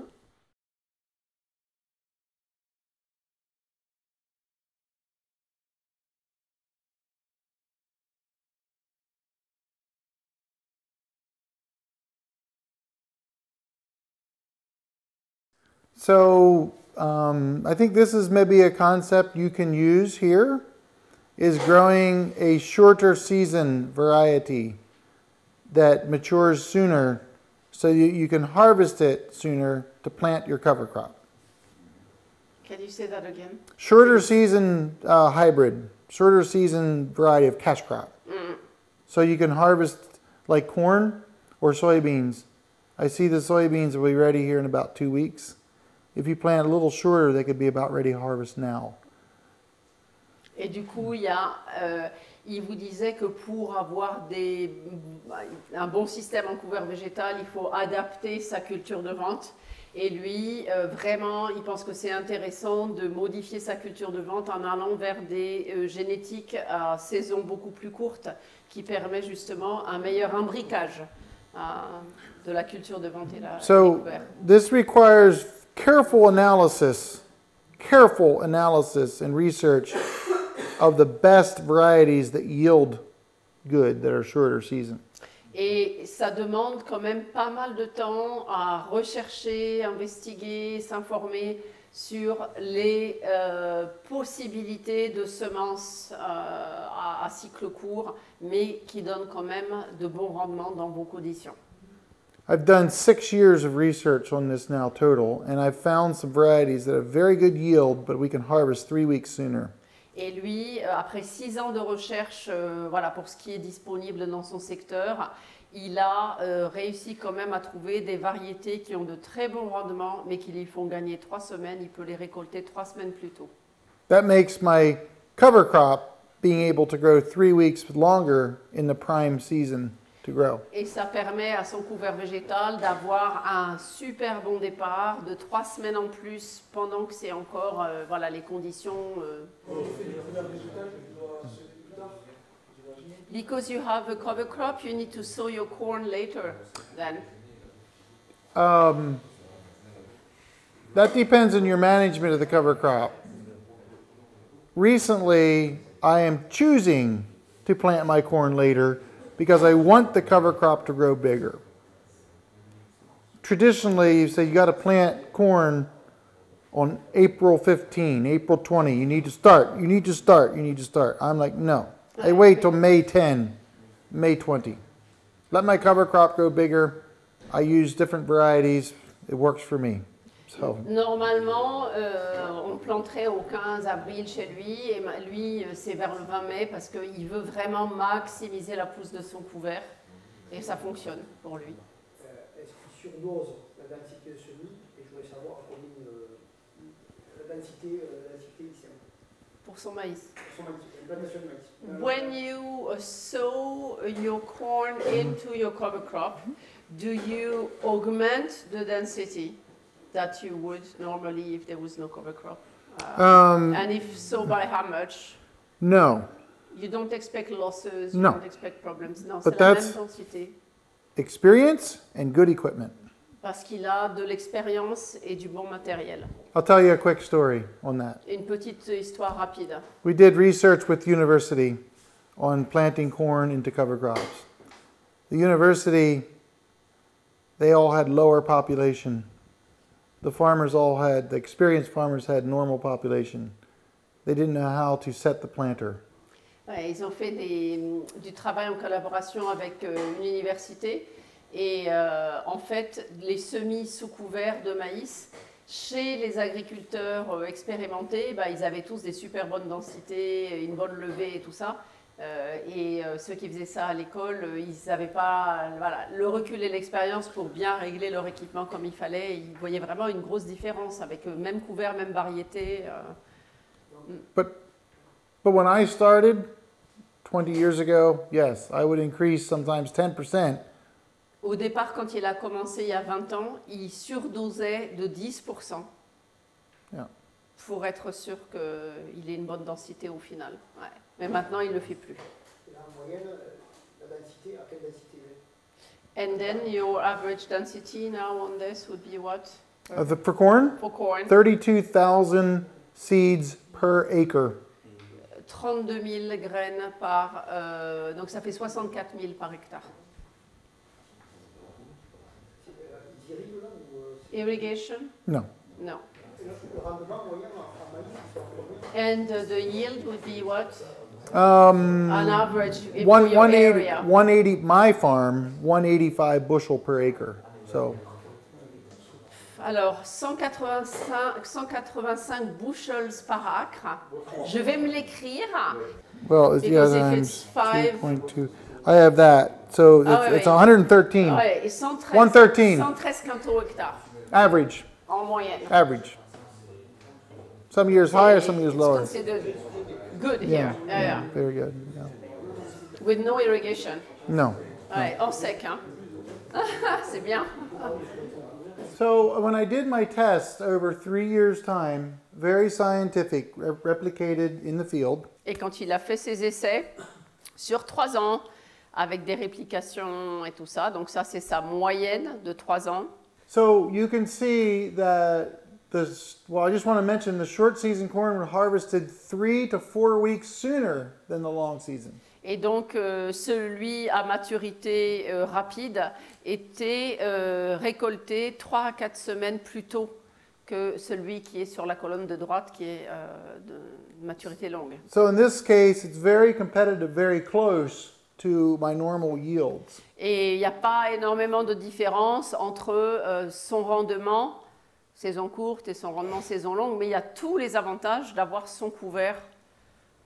So, I think this is maybe a concept you can use here, is growing a shorter season variety that matures sooner so you can harvest it sooner to plant your cover crop. Can you say that again? Shorter season hybrid, shorter season variety of cash crop. So you can harvest like corn or soybeans. I see the soybeans will be ready here in about 2 weeks. If you plant a little shorter, they could be about ready to harvest now. Et du coup, il vous disait que pour avoir un bon système en couvert végétal, il faut adapter sa culture de vente. Et lui, vraiment, il pense que c'est intéressant de modifier sa culture de vente en allant vers des génétiques à saison beaucoup plus courte, qui permet justement un meilleur imbriquage de la culture de vente et la couvert. So, this requires careful analysis and research of the best varieties that yield good, that are shorter season. Et ça demande quand même pas mal de temps à rechercher, investiguer, s'informer sur les possibilités de semences à cycle court, mais qui donnent quand même de bons rendements dans vos conditions. I've done 6 years of research on this now total, and I've found some varieties that have very good yield, but we can harvest 3 weeks sooner. Et lui, après 6 ans de recherche, voilà, pour ce qui est disponible dans son secteur, il a réussi quand même à trouver des variétés qui ont de très bons rendements, mais qui lui font gagner 3 semaines. Il peut les récolter 3 semaines plus tôt. That makes my cover crop being able to grow 3 weeks longer in the prime season to grow. Et ça permet à son couvert végétal d'avoir un super bon départ de 3 semaines en plus pendant que c'est encore voilà, les conditions. Because you have a cover crop, you need to sow your corn later then. That depends on your management of the cover crop. Recently, I am choosing to plant my corn later because I want the cover crop to grow bigger. Traditionally, you say you got to plant corn on April 15, April 20. You need to start, you need to start, you need to start. I'm like, no. I wait till May 10, May 20. Let my cover crop grow bigger. I use different varieties. It works for me. So. Normalement, on planterait au 15 avril chez lui, et lui, c'est vers le 20 mai parce qu'il veut vraiment maximiser la pousse de son couvert, et ça fonctionne pour lui. Est-ce qu'il surdose la densité de semis? Et je voulais savoir combien la densité ici. Pour son maïs. When you sow your corn into your cover crop, do you augment the density that you would normally if there was no cover crop? And if so, by how much? No. You don't expect losses, you don't expect problems. No, c'est la même densité. Experience and good equipment. Parce qu'il a de l'expérience et du bon matériel. I'll tell you a quick story on that. Une petite histoire rapide. We did research with university on planting corn into cover crops. The university, they all had lower population. The farmers all had, the experienced farmers had normal population. They didn't know how to set the planter. Ouais, ils ont fait du travail en collaboration avec une université. Et en fait, les semis sous couvert de maïs, chez les agriculteurs expérimentés, bah, ils avaient tous des super bonnes densités, une bonne levée et tout ça. Et ceux qui faisaient ça à l'école, ils n'avaient pas voilà, le recul et l'expérience pour bien régler leur équipement comme il fallait. Ils voyaient vraiment une grosse différence avec même couvert, même variété. But when I started 20 years ago, yes, I would increase sometimes 10%. Au départ, quand il a commencé il y a 20 ans, il surdosait de 10% pour être sûr qu'il ait une bonne densité au final. Ouais. Mais maintenant, il ne le fait plus. En moyenne, la densité, à quelle densité? And then your average density now on this would be what? For corn? For corn. 32,000 seeds per acre. 32 000 graines par... donc ça fait 64 000 par hectare. Irrigation? No. No. And the yield would be what? On average, if 180. My farm, 185 bushel per acre. So. Alors, 185 bushels par acre. Je vais me l'écrire. Well, because if it's 5.2. I have that. So it's, it's 113. 113. 113 quintaux hectare. Average. En moyenne. Average. Some years higher, some years lower. It's considered good here. Yeah, yeah. Very good. Yeah. With no irrigation. No. Right, en sec, hein? C'est bien. So when I did my tests over 3 years' time, very scientific, replicated in the field. Et quand il a fait ses essais sur 3 ans, avec des réplications et tout ça, donc ça c'est sa moyenne de 3 ans. So you can see that this, well, I just want to mention the short season corn were harvested 3 to 4 weeks sooner than the long season. Et donc celui à maturité rapide était récolté 3 à 4 semaines plus tôt que celui qui est sur la colonne de droite qui est de maturité longue. So in this case, it's very competitive, very close to my normal yields. Et il n'y a pas énormément de différence entre son rendement saison courte et son rendement saison longue, mais il y a tous les avantages d'avoir son couvert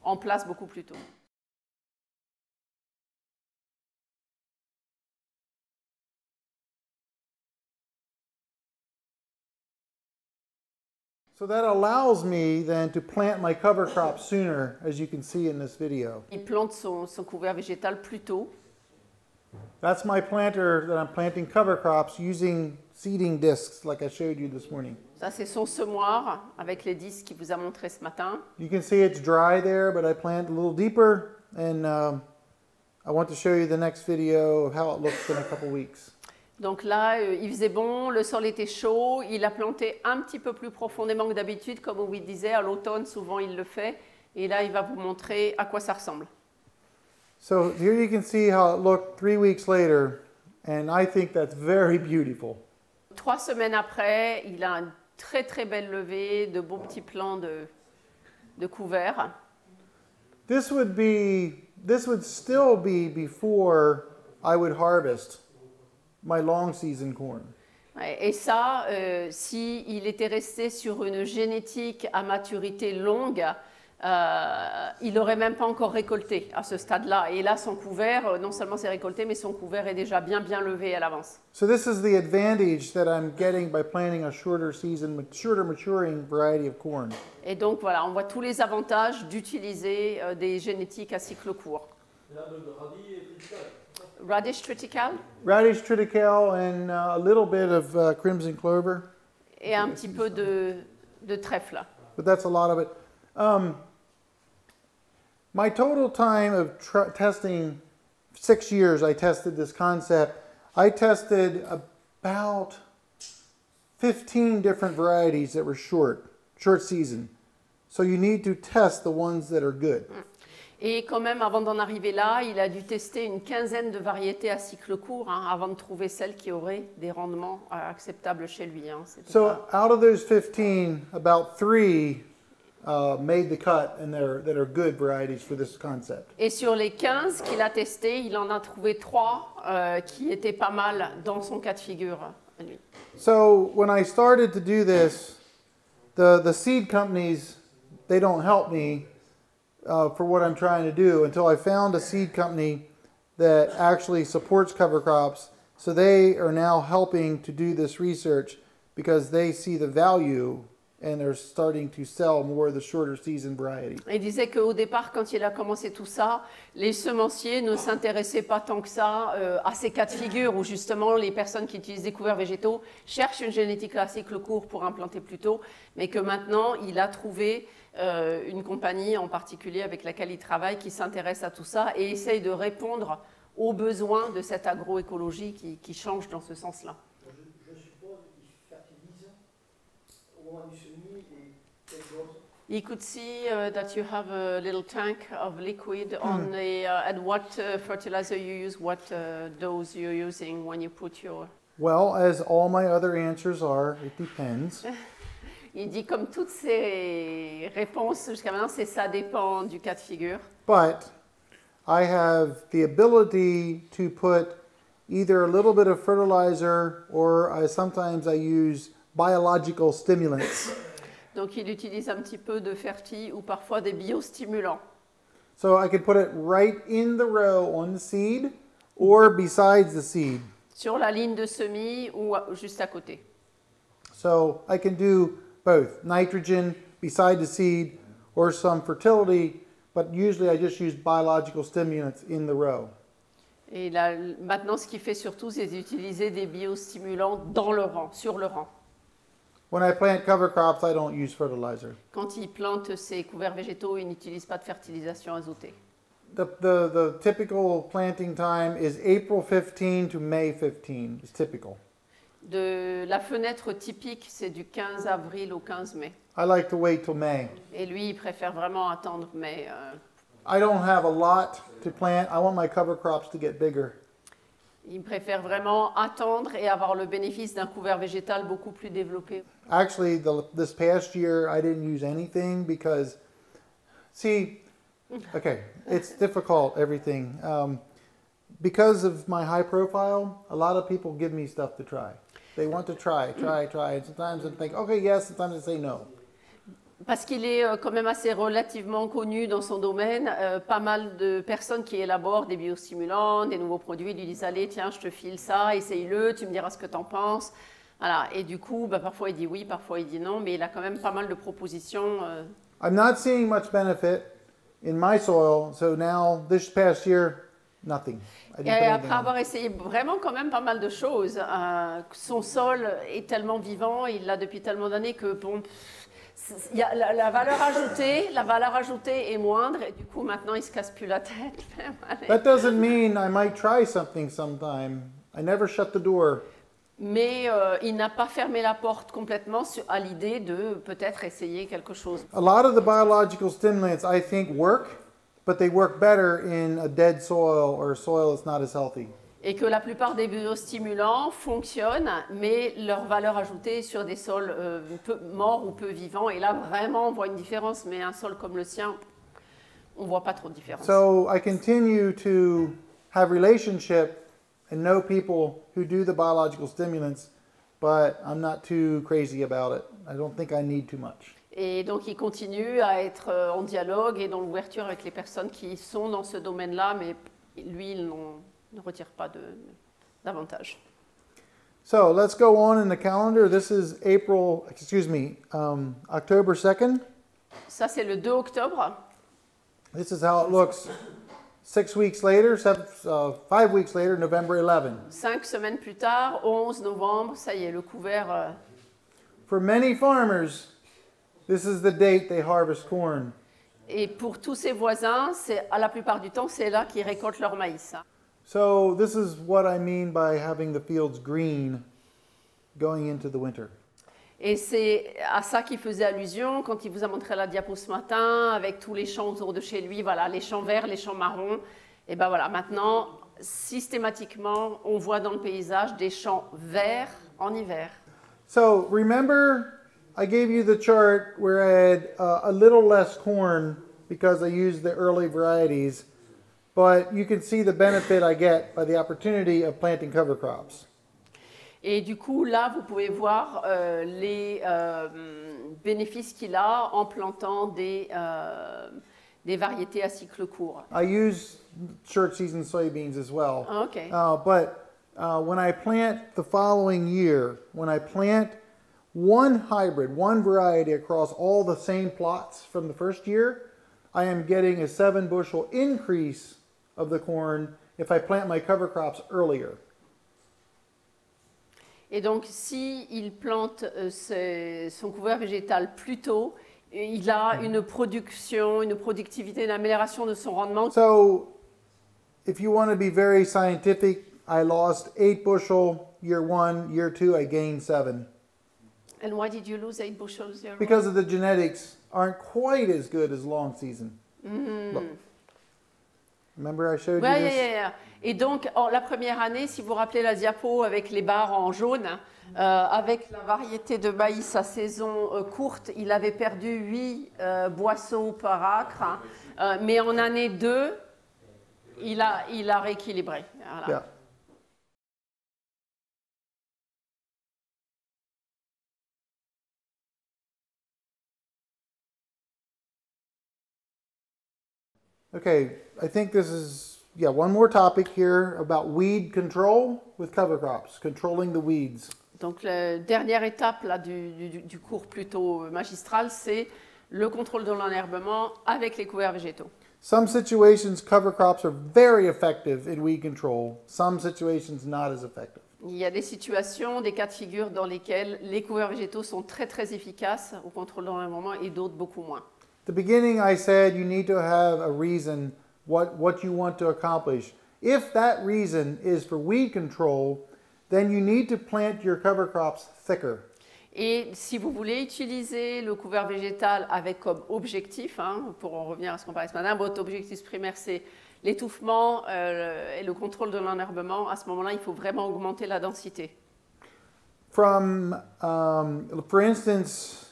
en place beaucoup plus tôt. So that allows me then to plant my cover crop sooner, as you can see in this video. Il plante son couvert végétal plus tôt. That's my planter that I'm planting cover crops using seeding discs like I showed you this morning. Ça c'est son semoir avec les disques qu'il vous a montré ce matin. You can see it's dry there, but I plant a little deeper, and I want to show you the next video of how it looks in a couple weeks. Donc là, il faisait bon, le sol était chaud, il a planté un petit peu plus profondément que d'habitude, comme Ovid disait, à l'automne, souvent il le fait. Et là, il va vous montrer à quoi ça ressemble. So here you can see how it looked 3 weeks later, and I think that's very beautiful. 3 semaines après, il a une très très belle levée, de beaux petits plants de couvert. This would still be before I would harvest my long season corn. Et ça, si il était resté sur une génétique à maturité longue, il n'aurait même pas encore récolté à ce stade-là. Et là, son couvert, non seulement c'est récolté, mais son couvert est déjà bien levé à l'avance. So this is the advantage that I'm getting by planting a shorter season, shorter maturing variety of corn. Et donc voilà, on voit tous les avantages d'utiliser des génétiques à cycle court. Radish triticale. Radish triticale and a little bit of crimson clover. Et un petit peu de trèfle. But that's a lot of it. My total time of testing, 6 years I tested this concept. I tested about 15 different varieties that were short season. So you need to test the ones that are good. Et quand même, avant d'en arriver là, il a dû tester une quinzaine de variétés à cycle court, hein, avant de trouver celles qui auraient des rendements acceptables chez lui. Hein. So, out of those 15, about 3 made the cut and that are good varieties for this concept. Et sur les 15 qu'il a testés, il en a trouvé 3 qui étaient pas mal dans son cas de figure. Lui. So, when I started to do this, the seed companies, they don't help me for what I'm trying to do, until I found a seed company that actually supports cover crops. So they are now helping to do this research because they see the value and they're starting to sell more of the shorter season variety. Il disait que au départ, quand il a commencé tout ça, les semenciers ne s'intéressaient pas tant que ça à ces cas de figure où justement les personnes qui utilisent des couverts végétaux cherchent une génétique à cycle court pour implanter plus tôt, mais que maintenant il a trouvé une compagnie en particulier avec laquelle il travaille qui s'intéresse à tout ça et essaye de répondre aux besoins de cette agroécologie qui change dans ce sens-là. Je suppose qu'il fertilise au moment du semis et quelque chose. You could see that you have a little tank of liquid on the and what fertilizer you use, what dose you're using when you put your. Well, as all my other answers are, it depends. Il dit comme toutes ces réponses jusqu'à maintenant, c'est ça dépend du cas de figure. But I have the ability to put either a little bit of fertilizer or sometimes I use biological stimulants. Donc il utilise un petit peu de ferti ou parfois des biostimulants. So I can put it right in the row on the seed or besides the seed. Sur la ligne de semis ou juste à côté. So I can do both nitrogen beside the seed or some fertility, but usually I just use biological stimulants in the row. Et là, maintenant, ce qu'il fait surtout, c'est d'utiliser des biostimulants dans le rang, sur le rang. When I plant cover crops, I don't use fertilizer. Quand il plante ses couverts végétaux, il n'utilise pas de fertilisation azotée. The typical planting time is April 15 to May 15. It's typical. De la fenêtre typique, c'est du 15 avril au 15 mai. I like to wait till May. Et lui, il préfère vraiment attendre mai. I don't have a lot to plant. I want my cover crops to get bigger. Il préfère vraiment attendre et avoir le bénéfice d'un couvert végétal beaucoup plus développé. Actually, this past year, I didn't use anything because, see, okay, it's difficult everything. because of my high profile, a lot of people give me stuff to try. They want to try. And sometimes they think, okay, yes, sometimes they say no. Parce qu'il est quand même assez relativement connu dans son domaine, pas mal de personnes qui élaborent des biostimulants, des nouveaux produits, lui disent « Allez, tiens, je te file ça, essaye-le, tu me diras ce que tu en penses. » Voilà. Et du coup, bah, parfois il dit oui, parfois il dit non, mais il a quand même pas mal de propositions. I'm not seeing much benefit in my soil, so now this past year, nothing. Et après avoir essayé vraiment quand même pas mal de choses, son sol est tellement vivant, il l'a depuis tellement d'années que bon. La valeur ajoutée est moindre, et du coup maintenant il se casse plus la tête. That doesn't mean I might try something sometime. I never shut the door. Mais il n'a pas fermé la porte complètement à l'idée de peut-être essayer quelque chose. A lot of the biological stimulants I think work, but they work better in a dead soil or soil that's not as healthy. Et que la plupart des biostimulants fonctionnent, mais leur valeur ajoutée est sur des sols peu morts ou peu vivants. Et là, vraiment, on voit une différence. Mais un sol comme le sien, on voit pas trop de différence. So I continue to have relationship and know people who do the biological stimulants, but I'm not too crazy about it. I don't think I need too much. Et donc, il continue à être en dialogue et dans l'ouverture avec les personnes qui sont dans ce domaine-là, mais lui, ils n'ont ne retire pas d'avantage. So let's go on in the calendar. This is October 2nd. Ça c'est le 2 octobre. This is how it looks 6 weeks later, 5 weeks later, November 11th. 5 semaines plus tard, 11 novembre, ça y est, le couvert. For many farmers, this is the date they harvest corn. Et pour tous ses voisins, c'est à la plupart du temps, c'est là qu'ils récoltent leur maïs. So this is what I mean by having the fields green going into the winter. Et c'est à ça qu'il faisait allusion quand il vous a montré la diapo ce matin avec tous les champs autour de chez lui, voilà, les champs verts, les champs marrons. Et ben voilà, maintenant systématiquement, on voit dans le paysage des champs verts en hiver. So remember, I gave you the chart where I had a little less corn because I used the early varieties. But you can see the benefit I get by the opportunity of planting cover crops. Et du coup, là, vous pouvez voir les bénéfices qu'il a en plantant des variétés à cycle court. I use short season soybeans as well. Okay. But when I plant the following year, when I plant one hybrid, one variety across all the same plots from the first year, I am getting a 7-bushel increase of the corn if I plant my cover crops earlier. Et donc, si il plante son couvert végétal plus tôt, il a une production, une productivité, une amélioration de son rendement. So, if you want to be very scientific, I lost 8 bushel year 1, year 2, I gained 7. And why did you lose 8 bushels year 1? Because of the genetics aren't quite as good as long season. Look. Remember I showed you this? Yeah. Et donc, la première année, si vous rappelez la diapo avec les barres en jaune, avec la variété de maïs à saison courte, il avait perdu 8 boisseaux par acre, mais en année 2, il a rééquilibré. Voilà. Yeah. Okay, I think this is, yeah, one more topic here about weed control with cover crops, controlling the weeds. Donc la dernière étape là du cours plutôt magistral, c'est le contrôle de l'enherbement avec les couverts végétaux. Some situations cover crops are very effective in weed control, some situations not as effective. Il y a des situations, des cas de figure dans lesquels les couverts végétaux sont très très efficaces au contrôle de l'enherbement et d'autres beaucoup moins. At the beginning, I said you need to have a reason what you want to accomplish. If that reason is for weed control, then you need to plant your cover crops thicker. Et si vous voulez utiliser le couvert végétal avec comme objectif, pour en revenir à ce qu'on parlait ce matin, votre objectif primaire c'est l'étouffement et le contrôle de l'enherbement. À ce moment-là, il faut vraiment augmenter la densité. For instance.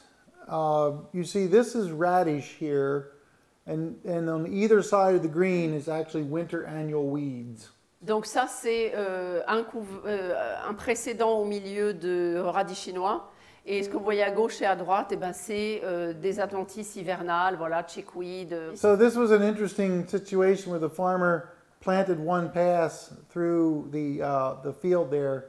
You see, this is radish here, and on either side of the green is actually winter annual weeds. Donc ça, c'est un précédent au milieu de radis chinois. Et ce que vous voyez à gauche et à droite, eh ben, c'est des adventices hivernales, voilà, chickweed. So this was an interesting situation where the farmer planted one pass through the field there,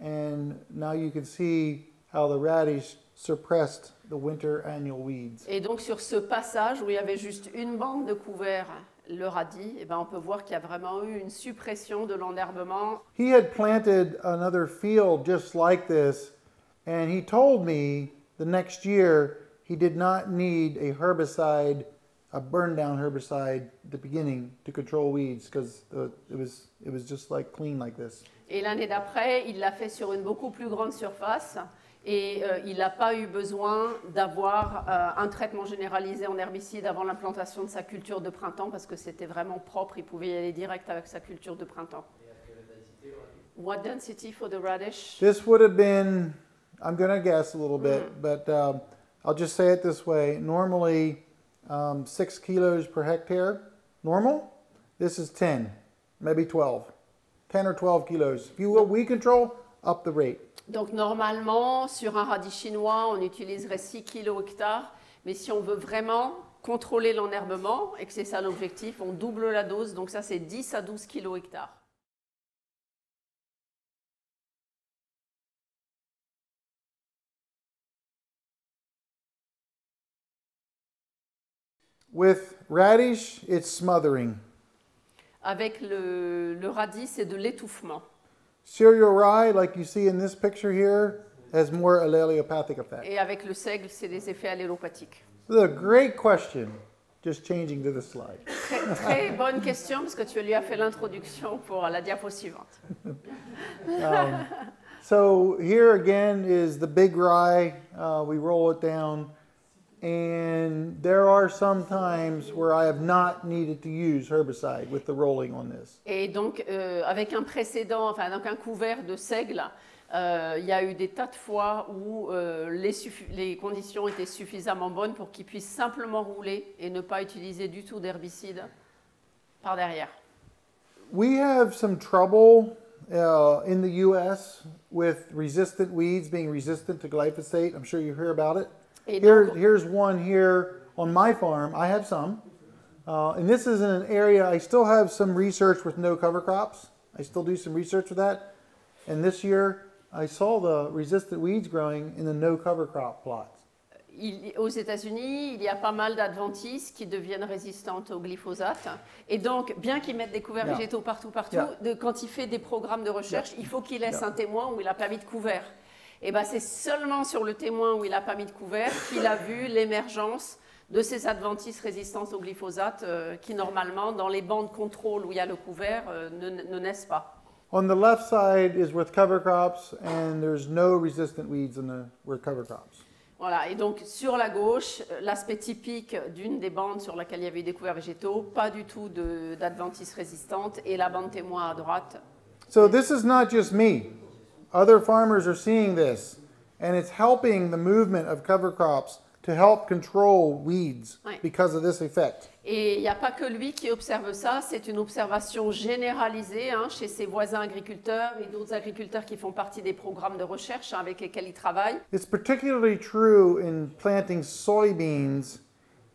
and now you can see how the radish suppressed the winter annual weeds. Et donc sur ce passage où il y avait juste une bande de couvert, le radis, eh ben, on peut voir qu'il y a vraiment eu une suppression de l'enherbement. He had planted another field just like this, and he told me the next year he did not need a herbicide, a burn-down herbicide at the beginning to control weeds because it was just like clean like this. Et l'année d'après, il l'a fait sur une beaucoup plus grande surface. Et il n'a pas eu besoin d'avoir un traitement généralisé en herbicide avant l'implantation de sa culture de printemps parce que c'était vraiment propre, il pouvait y aller direct avec sa culture de printemps. What density for the radish? This would have been, I'm going to guess a little bit, but I'll just say it this way. Normally, 6 kilos per hectare, normal. This is 10, maybe 12. 10 or 12 kilos. If you will, we control up the rate. Donc normalement, sur un radis chinois, on utiliserait 6 kg au hectare, mais si on veut vraiment contrôler l'enherbement, et que c'est ça l'objectif, on double la dose, donc ça c'est 10 à 12 kg au hectare. With radish, it's smothering. Avec le radis, c'est de l'étouffement. Cereal rye, like you see in this picture here, has more allelopathic effect. Et avec le seigle, c'est des effets allélopathiques. A great question. Just changing to the slide. Très bonne question parce que tu lui as fait l'introduction pour la diapo suivante. So here again is the big rye. We roll it down, and there are some times where I have not needed to use herbicide with the rolling on this. Et donc avec un précédent, enfin donc un couvert de seigle, il y a eu des tas de fois où les conditions étaient suffisamment bonnes pour qu'ils puissent simplement rouler et ne pas utiliser du tout d'herbicide par derrière. We have some trouble in the US with resistant weeds being resistant to glyphosate. I'm sure you hear about it. Here's one here on my farm. I have some. And this is in an area I still have some research with no cover crops. I still do some research with that. And this year, I saw the resistant weeds growing in the no cover crop plots. Aux États-Unis, il y a pas mal d'adventices qui deviennent résistantes au glyphosate. Et donc, bien qu'ils mettent des couverts végétaux partout, quand il fait des programmes de recherche, il faut qu'il laisse un témoin où il n'a pas mis de couvert. Et ben c'est seulement sur le témoin où il n'a pas mis de couvert qu'il a vu l'émergence de ces adventices résistantes au glyphosate qui normalement dans les bandes contrôle où il y a le couvert ne naissent pas. On the left side is with cover crops and there's no resistant weeds in the with cover crops. Voilà, et donc sur la gauche, l'aspect typique d'une des bandes sur laquelle il y avait eu des couverts végétaux, pas du tout d'adventices résistantes et la bande témoin à droite. So this is not just me. Other farmers are seeing this, and it's helping the movement of cover crops to help control weeds because of this effect. Et il n'y a pas que lui qui observe ça, c'est une observation généralisée chez ses voisins agriculteurs et d'autres agriculteurs qui font partie des programmes de recherche avec lesquels ils travaillent. It's particularly true in planting soybeans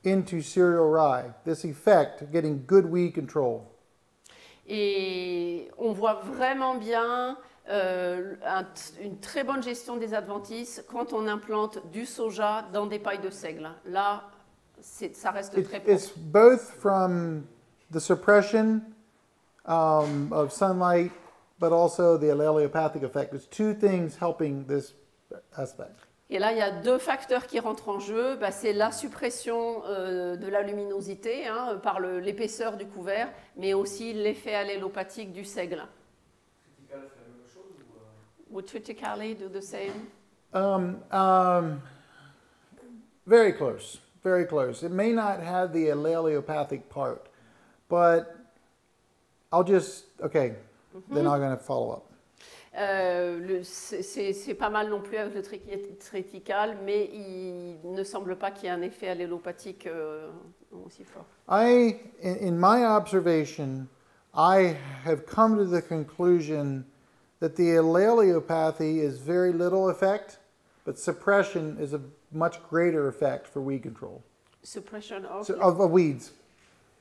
into cereal rye, this effect of getting good weed control. Et on voit vraiment bien une très bonne gestion des adventices quand on implante du soja dans des pailles de seigle. Là, ça reste très propre. It's both from the suppression of sunlight, but also the allelopathic effect. It's two things helping this aspect. Et là, il y a deux facteurs qui rentrent en jeu. Bah, c'est la suppression de la luminosité par l'épaisseur du couvert, mais aussi l'effet allélopathique du seigle. Would triticale do the same? Very close, very close. It may not have the allelopathic part, but I'll just, okay, then I'm going to follow up. C'est pas mal non plus avec le triticale, mais il ne semble pas qu'il y ait un effet allélopathique aussi fort. In my observation, I have come to the conclusion that the allelopathy is very little effect, but suppression is a much greater effect for weed control. Suppression of weeds.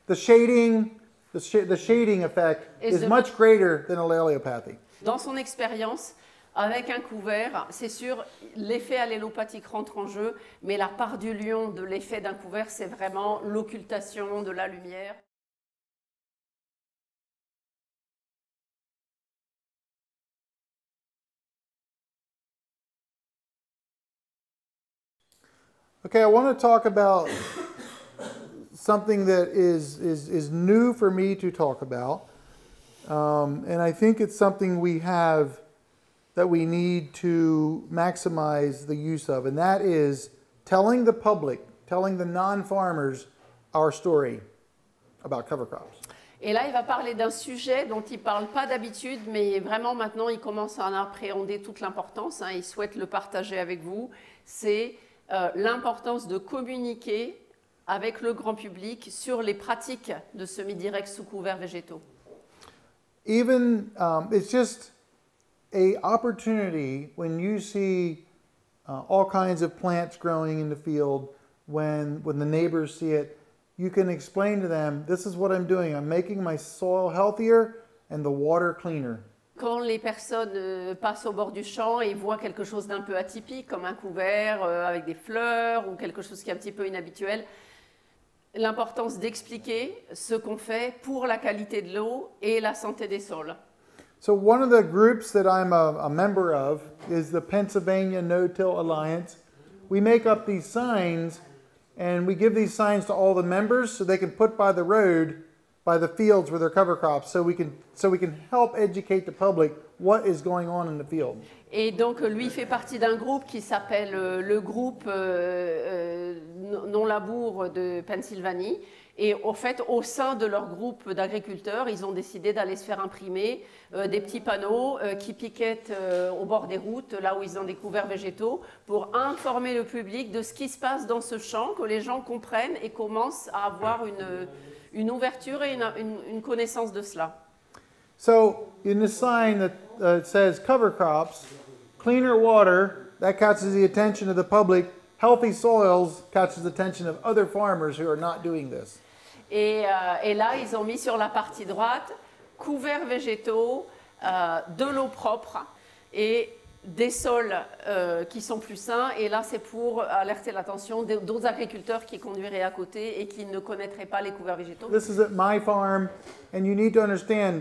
The shading, the shading effect is much greater than allelopathy. Dans son expérience, avec un couvert, c'est sûr, l'effet allélopathique rentre en jeu, mais la part du lion de l'effet d'un couvert, c'est vraiment l'occultation de la lumière. Okay, I want to talk about something that is new for me to talk about, and I think it's something we have that we need to maximize the use of, and that is telling the public, telling the non-farmers our story about cover crops. Et là, il va parler d'un sujet dont il ne parle pas d'habitude, mais vraiment maintenant, il commence à en appréhender toute l'importance, hein, il souhaite le partager avec vous, c'est l'importance de communiquer avec le grand public sur les pratiques de semis directs sous couverts végétaux. Even, it's just an opportunity when you see all kinds of plants growing in the field, when the neighbors see it, you can explain to them, this is what I'm doing, I'm making my soil healthier and the water cleaner. Quand les personnes passent au bord du champ et voient quelque chose d'un peu atypique, comme un couvert avec des fleurs ou quelque chose qui est un petit peu inhabituel, l'importance d'expliquer ce qu'on fait pour la qualité de l'eau et la santé des sols. So one of the groups that I'm a member of is the Pennsylvania No-Till Alliance. We make up these signs and we give these signs to all the members so they can put by the road by the fields with their cover crops, so we can help educate the public what is going on in the field. Et donc lui fait partie d'un groupe qui s'appelle le groupe non labour de Pennsylvanie, et au fait au sein de leur groupe d'agriculteurs, ils ont décidé d'aller se faire imprimer des petits panneaux qui piquettent au bord des routes là où ils ont des couverts végétaux pour informer le public de ce qui se passe dans ce champ, que les gens comprennent et commencent à avoir une ouverture et une connaissance de cela. So, in the sign that it says cover crops, cleaner water, that catches the attention of the public, healthy soils catches the attention of other farmers who are not doing this. Et là, ils ont mis sur la partie droite, couverts végétaux, de l'eau propre et des sols qui sont plus sains, et là c'est pour alerter l'attention d'autres agriculteurs qui conduiraient à côté et qui ne connaîtraient pas les couverts végétaux. This is at my farm, and you need to understand,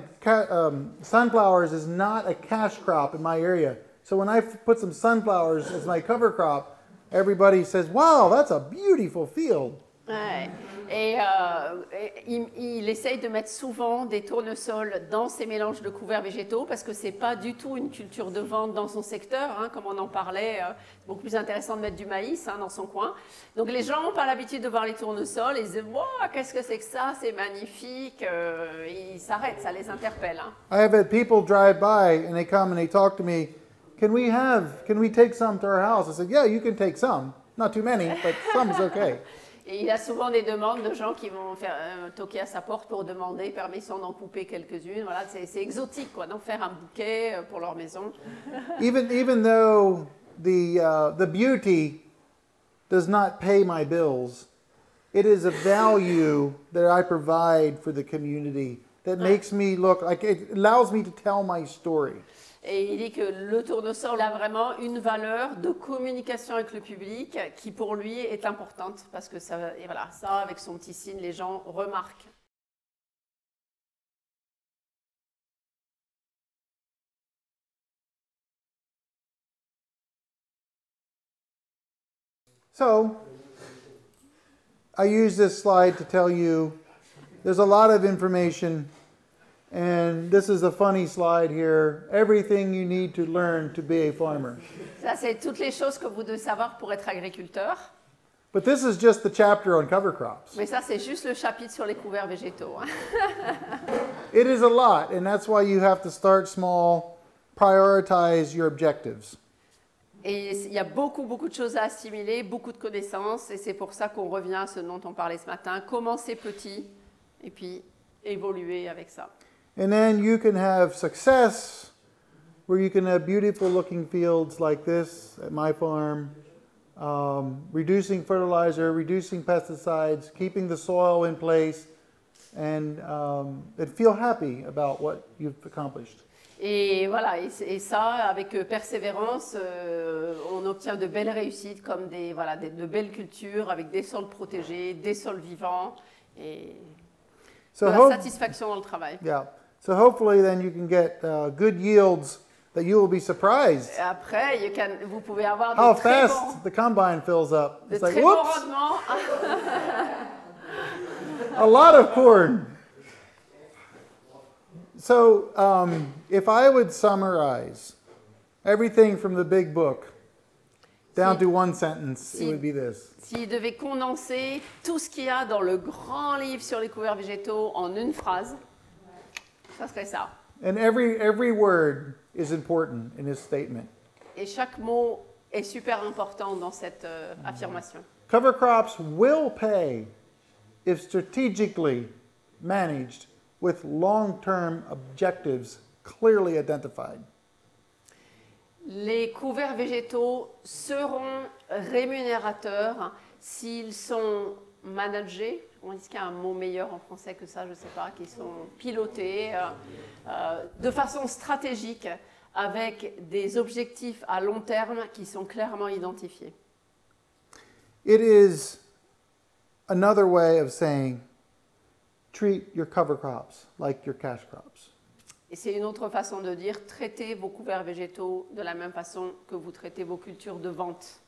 sunflowers is not a cash crop in my area. So when I put some sunflowers as my cover crop, everybody says, wow, that's a beautiful field. Ouais. Il essaye de mettre souvent des tournesols dans ces mélanges de couverts végétaux parce que ce n'est pas du tout une culture de vente dans son secteur, hein, comme on en parlait, c'est beaucoup plus intéressant de mettre du maïs, hein, dans son coin. Donc les gens n'ont pas l'habitude de voir les tournesols et ils se disent wow, « qu'est-ce que c'est que ça, c'est magnifique », ils s'arrêtent, ça les interpelle. Hein. I have had people drive by and they come and they talk to me, can we take some to our house? I said, yeah, you can take some, not too many, but some is okay. Et il a souvent des demandes de gens qui vont faire, toquer à sa porte pour demander permission d'en couper quelques-unes. Voilà, c'est exotique, quoi, d'en faire un bouquet pour leur maison. Even though the beauty does not pay my bills, it is a value that I provide for the community that makes me look like it allows me to tell my story. Et il dit que le tournesol a vraiment une valeur de communication avec le public qui pour lui est importante parce que ça, et voilà, ça avec son petit signe, les gens remarquent. So, I use this slide to tell you there's a lot of information. And this is a funny slide here. Everything you need to learn to be a farmer. Ça c'est toutes les choses que vous devez savoir pour être agriculteur. But this is just the chapter on cover crops. Mais ça c'est juste le chapitre sur les couverts végétaux. It is a lot, and that's why you have to start small, prioritize your objectives. Et il y a beaucoup de choses à assimiler, beaucoup de connaissances, et c'est pour ça qu'on revient à ce dont on parlait ce matin. Commencez petit, et puis évoluer avec ça. And then you can have success where you can have beautiful looking fields like this at my farm, reducing fertilizer, reducing pesticides, keeping the soil in place, and feel happy about what you've accomplished. Et voilà, et ça, avec persévérance, on obtient de belles réussites comme des, voilà, de belles cultures avec des sols protégés, des sols vivants et la satisfaction dans le travail. Yeah. So hopefully then you can get good yields that you will be surprised. Et après, vous pouvez avoir de très bons. The combine fills up. It's like, whoops. Rendements. A lot of corn. So, if I would summarize everything from the big book down to one sentence, it would be this. S'il devait condenser tout ce qu'il y a dans le grand livre sur les couverts végétaux en une phrase, ça serait ça. And every word is important in his statement. Et chaque mot est super important dans cette affirmation. Cover crops will pay if strategically managed, with long-term objectives clearly identified. Les couverts végétaux seront rémunérateurs s'ils sont managés. On dit qu'il y a un mot meilleur en français que ça, je ne sais pas, qu'ils sont pilotés de façon stratégique avec des objectifs à long terme qui sont clairement identifiés. It is another way of saying treat your cover crops like your cash crops. Et c'est une autre façon de dire traitez vos couverts végétaux de la même façon que vous traitez vos cultures de vente.